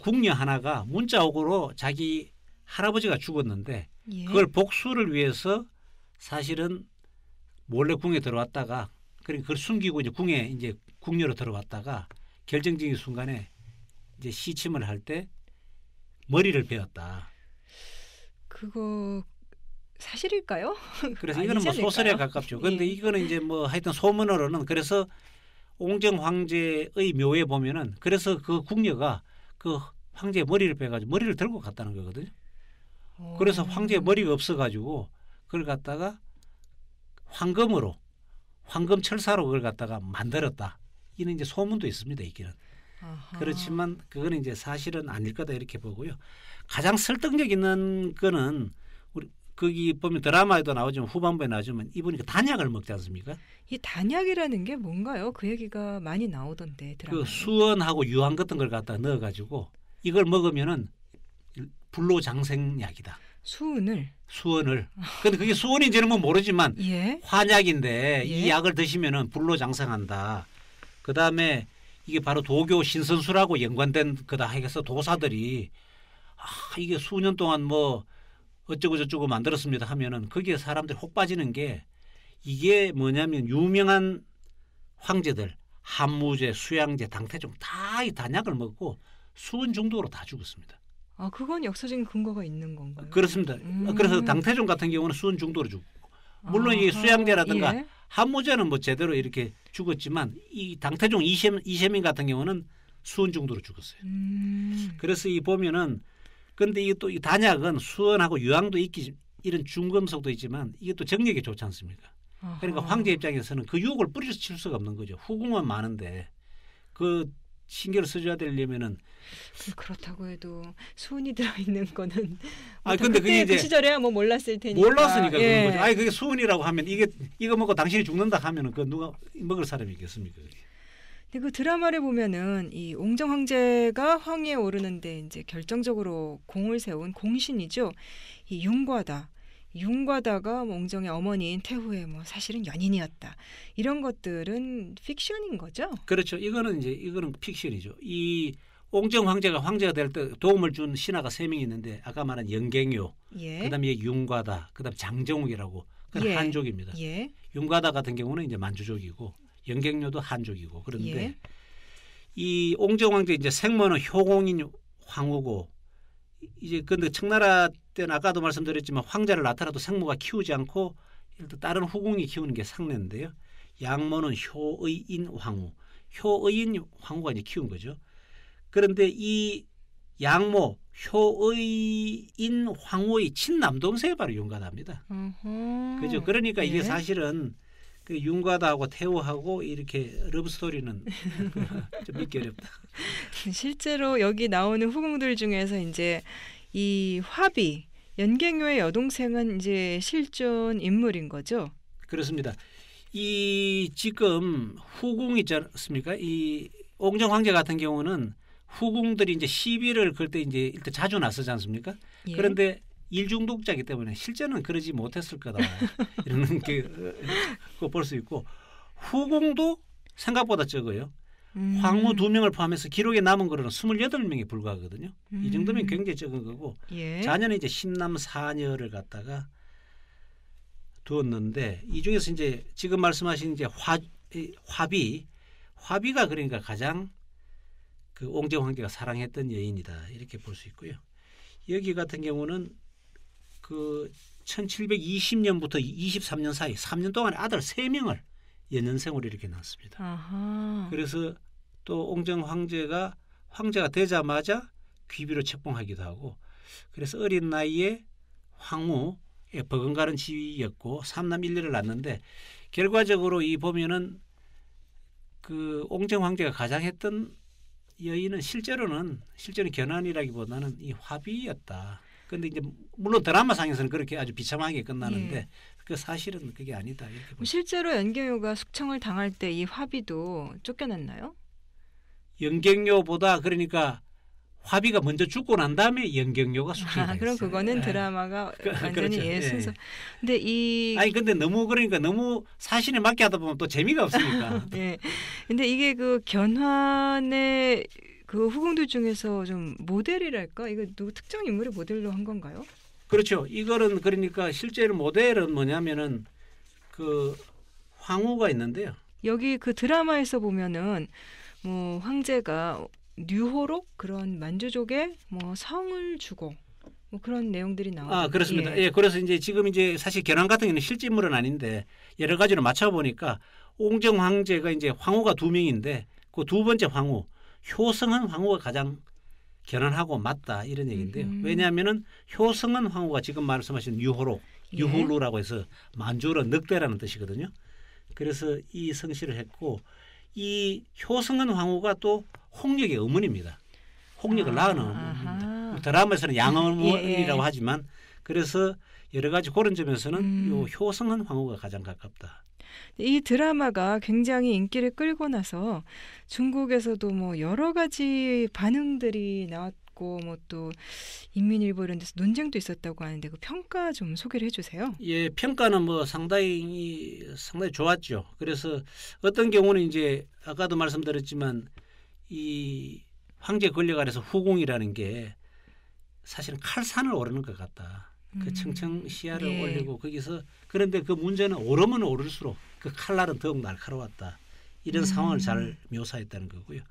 궁녀 하나가 문자옥으로 자기 할아버지가 죽었는데 예. 그걸 복수를 위해서 사실은 몰래 궁에 들어왔다가 그러니까 그걸 숨기고 이제 궁에 이제 궁녀로 들어왔다가 결정적인 순간에 이제 시침을 할 때 머리를 베었다. 그거 사실일까요? 그래서 이거는 뭐 소설에 가깝죠. 그런데 예. 이거는 이제 뭐 하여튼 소문으로는 그래서 옹정 황제의 묘에 보면은 그래서 그 궁녀가 그 황제의 머리를 빼가지고 머리를 들고 갔다는 거거든요. 오. 그래서 황제의 머리가 없어가지고 그걸 갖다가 황금으로 황금 철사로 그걸 갖다가 만들었다. 이는 이제 소문도 있습니다. 있기는. 아하. 그렇지만 그거는 이제 사실은 아닐 거다 이렇게 보고요. 가장 설득력 있는 거는 우리. 거기 보면 드라마에도 나오지만 후반부에 나오지만 이분이 그 단약을 먹지 않습니까? 이 단약이라는 게 뭔가요? 그 얘기가 많이 나오던데 드라마. 그 수원하고 유황 같은 걸 갖다 넣어가지고 이걸 먹으면은 불로장생약이다. 수은을. 수원을. 근데 그게 수원인지는 뭐 모르지만 예? 환약인데 예? 이 약을 드시면은 불로장생한다. 그 다음에 이게 바로 도교 신선술하고 연관된 그다 해서 도사들이 아 이게 수년 동안 뭐 어쩌고 저쩌고 만들었습니다 하면은 거기에 사람들이 혹 빠지는 게 이게 뭐냐면 유명한 황제들 한무제, 수양제, 당태종 다 이 단약을 먹고 수은 중독으로 다 죽었습니다. 아, 그건 역사적인 근거가 있는 건가요? 그렇습니다. 음. 그래서 당태종 같은 경우는 수은 중독으로 죽고 물론 아, 이 수양제라든가 예. 한무제는 뭐 제대로 이렇게 죽었지만 이 당태종 이세민, 이세민 같은 경우는 수은 중도로 죽었어요. 음. 그래서 이 보면은 근데 이게 또 이 단약은 수은하고 유황도 있기 이런 중금속도 있지만 이게 또 정력이 좋지 않습니까? 아하. 그러니까 황제 입장에서는 그 유혹을 뿌리쳐 칠 수가 없는 거죠. 후궁은 많은데 그 신경을 써줘야 되려면은 그렇다고 해도 수은이 들어있는 거는 아 근데 그게 이제 그 시절에야 뭐 몰랐을 테니까 몰랐으니까 예. 그런 거죠. 아니 그게 수은이라고 하면 이게 이거 먹고 당신이 죽는다 하면은 그 누가 먹을 사람이 있겠습니까? 그게. 근데 그 드라마를 보면은 이 옹정 황제가 황위에 오르는데 이제 결정적으로 공을 세운 공신이죠. 이 융과다. 융과다가 뭐 옹정의 어머니인 태후의 뭐 사실은 연인이었다. 이런 것들은 픽션인 거죠? 그렇죠. 이거는 이제 이거는 픽션이죠. 이 옹정 황제가 황제가 될 때 도움을 준 신하가 세 명이 있는데 아까 말한 연갱요, 예. 그다음에 융과다, 그다음 장정욱이라고 그 예. 한족입니다. 예. 융과다 같은 경우는 이제 만주족이고 연갱요도 한족이고 그런데 예. 이 옹정 황제 이제 생모는 효공인 황후고 이제 근데 청나라 때는 아까도 말씀드렸지만 황자를 낳더라도 생모가 키우지 않고 일단 다른 후궁이 키우는 게 상례인데요. 양모는 효의인 황후, 효의인 황후가 이제 키운 거죠. 그런데 이 양모 효의인 황후의 친남동생이 바로 융과다입니다. 그죠? 그러니까 이게 네. 사실은 그 융과다하고 태우하고 이렇게 러브스토리는 좀 믿기 어렵다. 실제로 여기 나오는 후궁들 중에서 이제 이 화비, 연갱요의 여동생은 이제 실존 인물인 거죠? 그렇습니다. 이 지금 후궁이 있지 않습니까? 이 옹정 황제 같은 경우는 후궁들이 이제 시비를 걸 때 이제 일단 자주 나서지 않습니까? 예. 그런데 일중독자이기 때문에 실제는 그러지 못했을 거다. 이런 거 볼 수 있고 후궁도 생각보다 적어요. 음. 황후 두 명을 포함해서 기록에 남은 거로는 스물여덟 명에 불과하거든요. 음. 이 정도면 굉장히 적은 거고 예. 자녀는 이제 십남 사녀를 갖다가 두었는데 이 중에서 이제 지금 말씀하신 이제 화, 화비 화비가 그러니까 가장 그 옹정 황제가 사랑했던 여인이다. 이렇게 볼 수 있고요. 여기 같은 경우는 그 천칠백이십 년부터 이십삼 년 사이 삼 년 동안 아들 세 명을 연년생으로 이렇게 낳았습니다. 아하. 그래서 또 옹정 황제가 황제가 되자마자 귀비로 책봉하기도 하고 그래서 어린 나이에 황후에 버금가는 지위였고 삼남 일녀를 낳았는데 결과적으로 이 보면은 그 옹정 황제가 가장 했던 여인은 실제로는 실제는 견안이라기보다는 이 화비였다. 그런데 이제 물론 드라마상에서는 그렇게 아주 비참하게 끝나는데 예. 그 사실은 그게 아니다. 이렇게 실제로 연갱요가 숙청을 당할 때 이 화비도 쫓겨났나요? 연갱요보다 그러니까 화비가 먼저 죽고 난 다음에 연갱요가 숙청을 당했어요. 아, 그럼 그거는 예. 드라마가 그, 완전히 그렇죠. 예, 순서. 예. 근데 이 아니 근데 너무 그러니까 너무 사실에 맞게 하다 보면 또 재미가 없으니까. 예. 근데 이게 그 견환의 그 후궁들 중에서 좀 모델이랄까? 이거 누구 특정 인물을 모델로 한 건가요? 그렇죠. 이거는 그러니까 실제로 모델은 뭐냐면은 그 황후가 있는데요. 여기 그 드라마에서 보면은 뭐 황제가 유호로 그런 만주족의 뭐 성을 주고 뭐 그런 내용들이 나와요. 아 그렇습니다. 예. 예, 그래서 이제 지금 이제 사실 견환 같은 경우는 실제 인물은 아닌데 여러 가지로 맞춰 보니까 옹정 황제가 이제 황후가 두 명인데 그 두 번째 황후 효성은 황후가 가장 견환하고 맞다 이런 얘기인데요. 음. 왜냐하면은 효성은 황후가 지금 말씀하신 유호로, 예. 유호로라고 해서 만주로 늑대라는 뜻이거든요. 그래서 이 성씨를 했고 이 효성은 황후가 또 홍력의 어머니입니다. 홍력을 아, 낳은 어머니입니다. 드라마에서는 양어머니라고 예. 하지만 그래서 여러 가지 그런 점에서는 음. 요 효성은 황후가 가장 가깝다. 이 드라마가 굉장히 인기를 끌고 나서 중국에서도 뭐 여러 가지 반응들이 나왔고 뭐 또 인민일보 이런 데서 논쟁도 있었다고 하는데 그 평가 좀 소개를 해주세요. 예, 평가는 뭐 상당히 상당히 좋았죠. 그래서 어떤 경우는 이제 아까도 말씀드렸지만 이 황제 권력 아래서 후궁이라는 게 사실은 칼산을 오르는 것 같다. 그 청청 시야를 네. 올리고 거기서 그런데 그 문제는 오르면 오를수록 그 칼날은 더욱 날카로웠다. 이런 음. 상황을 잘 묘사했다는 거고요.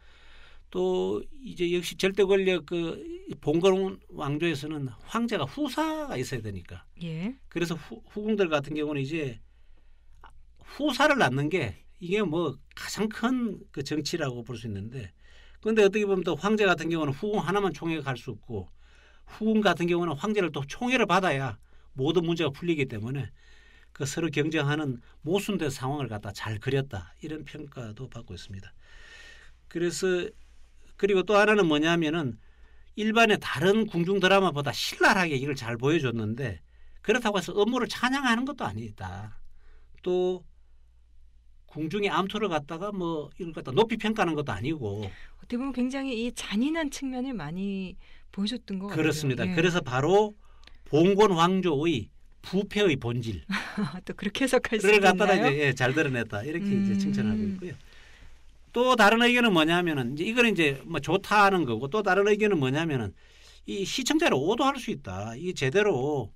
또 이제 역시 절대 권력 그 봉건 왕조에서는 황제가 후사가 있어야 되니까. 예. 그래서 후, 후궁들 같은 경우는 이제 후사를 낳는 게 이게 뭐 가장 큰 그 정치라고 볼 수 있는데 그런데 어떻게 보면 또 황제 같은 경우는 후궁 하나만 총애가 갈 수 없고 후궁 같은 경우는 황제를 또 총애를 받아야 모든 문제가 풀리기 때문에 그 서로 경쟁하는 모순된 상황을 갖다 잘 그렸다 이런 평가도 받고 있습니다. 그래서 그리고 또 하나는 뭐냐면은 일반의 다른 궁중 드라마보다 신랄하게 이걸 잘 보여줬는데 그렇다고 해서 업무를 찬양하는 것도 아니다. 또 궁중의 암투를 갖다가 뭐 이걸 갖다 높이 평가하는 것도 아니고 어떻게 보면 굉장히 이 잔인한 측면을 많이 보여줬던 것 같아요. 그렇습니다. 예. 그래서 바로 봉건 왕조의 부패의 본질 또 그렇게 해석할 수 있나요? 갖다가 이제 예, 잘 드러냈다 이렇게 음. 이제 칭찬하고 있고요. 또 다른 의견은 뭐냐면은 이제 이거는 이제 뭐 좋다는 거고 또 다른 의견은 뭐냐면은 이 시청자를 오도할 수 있다. 이 제대로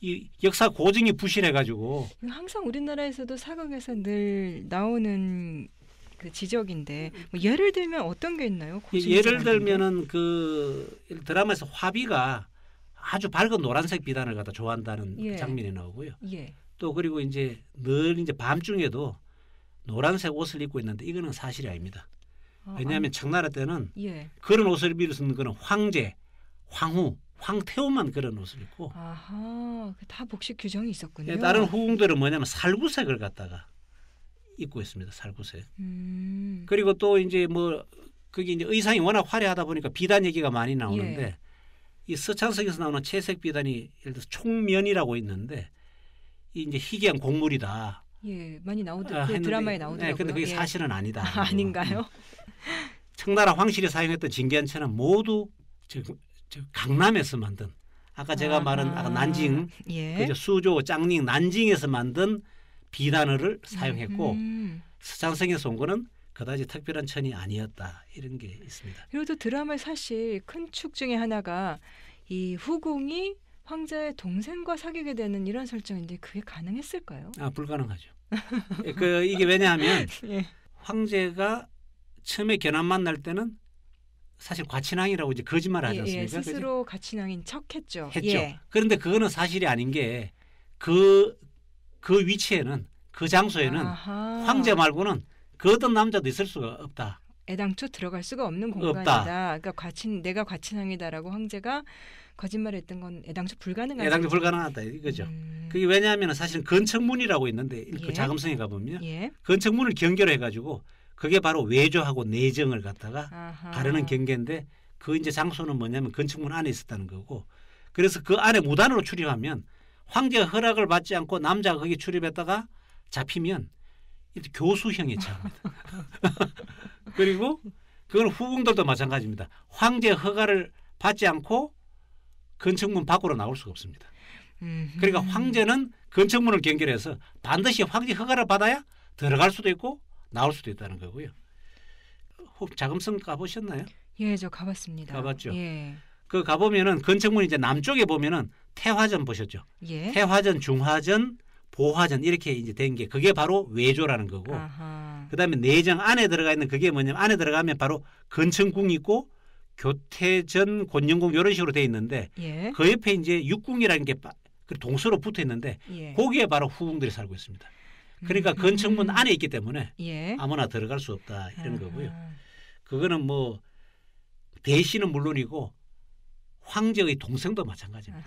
이 역사 고증이 부실해가지고 항상 우리나라에서도 사극에서 늘 나오는 그 지적인데 뭐 예를 들면 어떤 게 있나요? 예를 들면은 그 드라마에서 화비가 아주 밝은 노란색 비단을 갖다 좋아한다는 예. 그 장면이 나오고요. 예. 또 그리고 이제 늘 이제 밤중에도 노란색 옷을 입고 있는데 이거는 사실이 아닙니다. 아, 왜냐하면 청나라 때는 예. 그런 옷을 입을 수 있는 거는 황제, 황후, 황태후만 그런 옷을 입고 아하, 다 복식 규정이 있었군요. 예, 다른 후궁들은 뭐냐면 살구색을 갖다가 입고 있습니다. 살구색. 음. 그리고 또 이제 뭐 그게 이제 의상이 워낙 화려하다 보니까 비단 얘기가 많이 나오는데 예. 이 서창석에서 나오는 채색 비단이 예를 들어서 총면이라고 있는데 이 이제 희귀한 곡물이다. 예, 많이 나오더라고요. 아, 그 드라마에 나오더라고요. 네, 근데 그게 예. 사실은 아니다. 아, 아닌가요? 청나라 황실이 사용했던 진귀한채는 모두 저, 저 강남에서 만든 아까 제가 아, 말한 아까 난징, 예. 그저 수조, 짱닝, 난징에서 만든 비단을 사용했고 음. 서창석에서 온 거는 그다지 특별한 천이 아니었다 이런 게 있습니다. 그리고 또 드라마의 사실 큰 축 중에 하나가 이 후궁이 황제의 동생과 사귀게 되는 이런 설정인데 그게 가능했을까요? 아 불가능하죠. 그 이게 왜냐하면 예. 황제가 처음에 견환 만날 때는 사실 과친왕이라고 이제 거짓말을 하지 않습니까? 예, 예, 스스로 그치? 과친왕인 척했죠. 했죠. 예. 그런데 그거는 사실이 아닌 게 그 그 위치에는 그 장소에는 아하. 황제 말고는 그 어떤 남자도 있을 수가 없다. 애당초 들어갈 수가 없는 공간이다. 없다. 그러니까 과친 내가 과친왕이다라고 황제가 거짓말했던 건 애당초 불가능하다. 애당초 불가능하다 이거죠. 음. 그게 왜냐하면 사실은 건척문이라고 있는데 예. 그 자금성에 가보면 예. 건척문을 경계로 해가지고 그게 바로 외조하고 내정을 갖다가 아하. 가르는 경계인데 그 이제 장소는 뭐냐면 건척문 안에 있었다는 거고 그래서 그 안에 무단으로 출입하면 황제의 허락을 받지 않고 남자가 거기 출입했다가 잡히면 교수형에 처합니다. 그리고 그건 후궁들도 마찬가지입니다. 황제 허가를 받지 않고 건척문 밖으로 나올 수가 없습니다. 음흠. 그러니까 황제는 건척문을 경계해서 반드시 황제 허가를 받아야 들어갈 수도 있고 나올 수도 있다는 거고요. 혹 자금성 가보셨나요? 예, 저 가봤습니다. 가봤죠. 예. 그 가보면은 건척문 이제 남쪽에 보면은 태화전 보셨죠? 예. 태화전, 중화전, 보화전 이렇게 이제 된 게 그게 바로 외조라는 거고 아하. 그다음에 내정 안에 들어가 있는 그게 뭐냐면 안에 들어가면 바로 건청궁 있고 교태전, 곤녕궁 이런 식으로 돼 있는데 예. 그 옆에 이제 육궁이라는 게 동서로 붙어 있는데 예. 거기에 바로 후궁들이 살고 있습니다. 그러니까 음. 건청문 안에 있기 때문에 예. 아무나 들어갈 수 없다 이런 아하. 거고요. 그거는 뭐 대신은 물론이고 황제의 동생도 마찬가지입니다.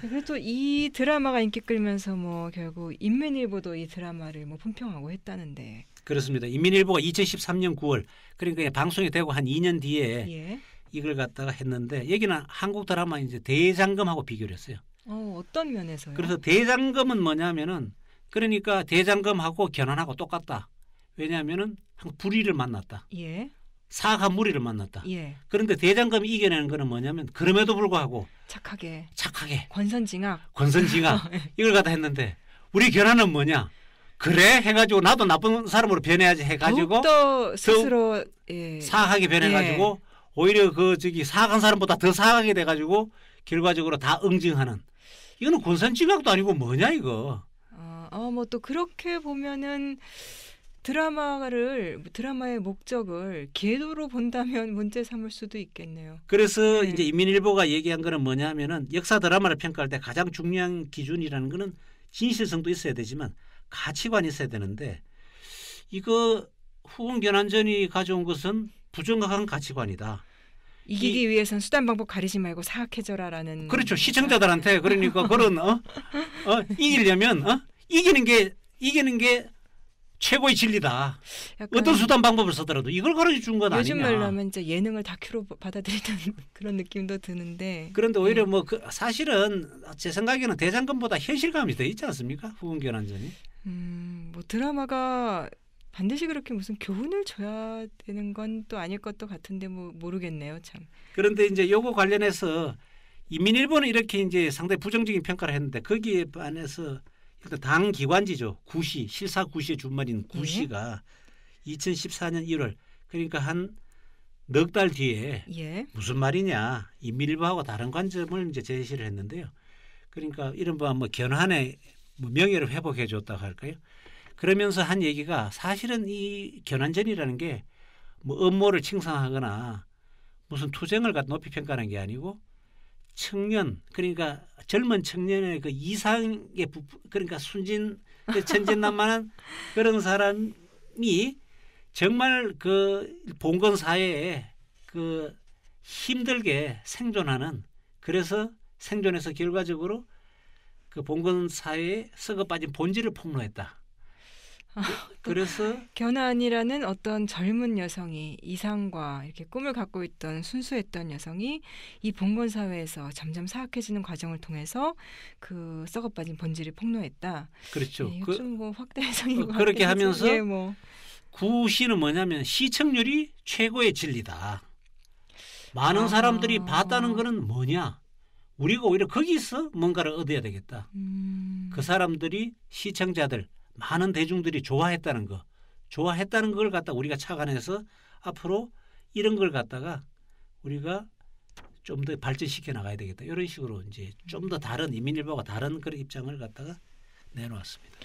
그래도 이 드라마가 인기 끌면서 뭐 결국 인민일보도 이 드라마를 뭐 품평하고 했다는데. 그렇습니다. 인민일보가 이천십삼 년 구월 그러니까 방송이 되고 한 이 년 뒤에 예. 이걸 갖다가 했는데 여기는 한국 드라마 이제 대장금하고 비교를 했어요. 어, 어떤 면에서요? 그래서 대장금은 뭐냐면은 그러니까 대장금하고 견환하고 똑같다. 왜냐하면은 불의를 만났다. 예. 사악한 무리를 만났다. 예. 그런데 대장금이 이겨내는 거는 뭐냐면 그럼에도 불구하고 착하게 착하게 권선징악 권선징악 이걸 갖다 했는데 우리 견환은 뭐냐 그래 해가지고 나도 나쁜 사람으로 변해야지 해가지고 더 스스로 예. 사악하게 변해가지고 예. 오히려 그 저기 사악한 사람보다 더 사악하게 돼가지고 결과적으로 다 응징하는 이거는 권선징악도 아니고 뭐냐 이거. 아, 어, 뭐 또 그렇게 보면은. 드라마를 드라마의 목적을 계도로 본다면 문제 삼을 수도 있겠네요. 그래서 네. 이제 인민일보가 얘기한 거는 뭐냐면은 역사 드라마를 평가할 때 가장 중요한 기준이라는 거는 진실성도 있어야 되지만 가치관이 있어야 되는데 이거 후공견환전이 가져온 것은 부정확한 가치관이다. 이기기 이, 위해선 수단 방법 가리지 말고 사악해져라라는. 그렇죠. 시청자들한테 그러니까 그런 어, 어 이기려면 어 이기는 게 이기는 게 최고의 진리다. 어떤 수단 방법을 쓰더라도 이걸 가르쳐 준 건 아니냐. 요즘 말로 하면 이제 예능을 다큐로 받아들이는 그런 느낌도 드는데. 그런데 오히려 네. 뭐 그 사실은 제 생각에는 대장금보다 현실감이 더 있지 않습니까? 후공견환전이. 음, 뭐 드라마가 반드시 그렇게 무슨 교훈을 줘야 되는 건 또 아닐 것도 같은데 뭐 모르겠네요 참. 그런데 이제 요거 관련해서 인민일보는 이렇게 이제 상당히 부정적인 평가를 했는데 거기에 반해서 일단 당 기관지죠 구시 실사 구시의 준말인 구시가 예? 이천십사 년 일 월 그러니까 한 넉 달 뒤에 예? 무슨 말이냐 인민일보하고 다른 관점을 이제 제시를 했는데요. 그러니까 이른바 뭐 견환의 뭐 명예를 회복해 줬다고 할까요? 그러면서 한 얘기가 사실은 이 견환전이라는 게 뭐 음모를 칭상하거나 무슨 투쟁을 갖다 높이 평가하는 게 아니고 청년 그러니까 젊은 청년의 그 이상의 부부, 그러니까 순진 천진난만한 그런 사람이 정말 그 봉건 사회에 그 힘들게 생존하는 그래서 생존해서 결과적으로 그 봉건 사회에 썩어 빠진 본질을 폭로했다. 아, 그래서 견환이라는 어떤 젊은 여성이 이상과 이렇게 꿈을 갖고 있던 순수했던 여성이 이 봉건 사회에서 점점 사악해지는 과정을 통해서 그 썩어빠진 본질을 폭로했다. 그렇죠. 예, 그, 뭐 확대 해석인 어, 것 그렇게 같아서. 하면서 예, 뭐. 구시는 뭐냐면 시청률이 최고의 진리다. 많은 아. 사람들이 봤다는 거는 뭐냐? 우리가 오히려 거기서 뭔가를 얻어야 되겠다. 음. 그 사람들이 시청자들. 많은 대중들이 좋아했다는 거, 좋아했다는 걸 갖다 우리가 착안해서 앞으로 이런 걸 갖다가 우리가 좀 더 발전시켜 나가야 되겠다. 이런 식으로 이제 좀 더 다른 인민일보가 다른 그런 입장을 갖다가 내놓았습니다.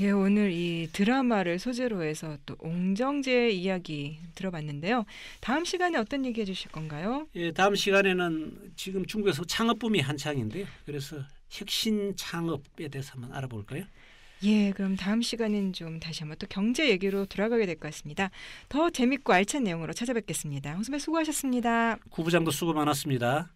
예, 오늘 이 드라마를 소재로 해서 또 옹정제 이야기 들어봤는데요. 다음 시간에 어떤 얘기해 주실 건가요? 예, 다음 시간에는 지금 중국에서 창업붐이 한창인데요. 그래서 혁신 창업에 대해서 한번 알아볼까요? 예, 그럼 다음 시간은 좀 다시 한번 또 경제 얘기로 돌아가게 될 것 같습니다. 더 재밌고 알찬 내용으로 찾아뵙겠습니다. 홍 선배 수고하셨습니다. 구 부장도 수고 많았습니다.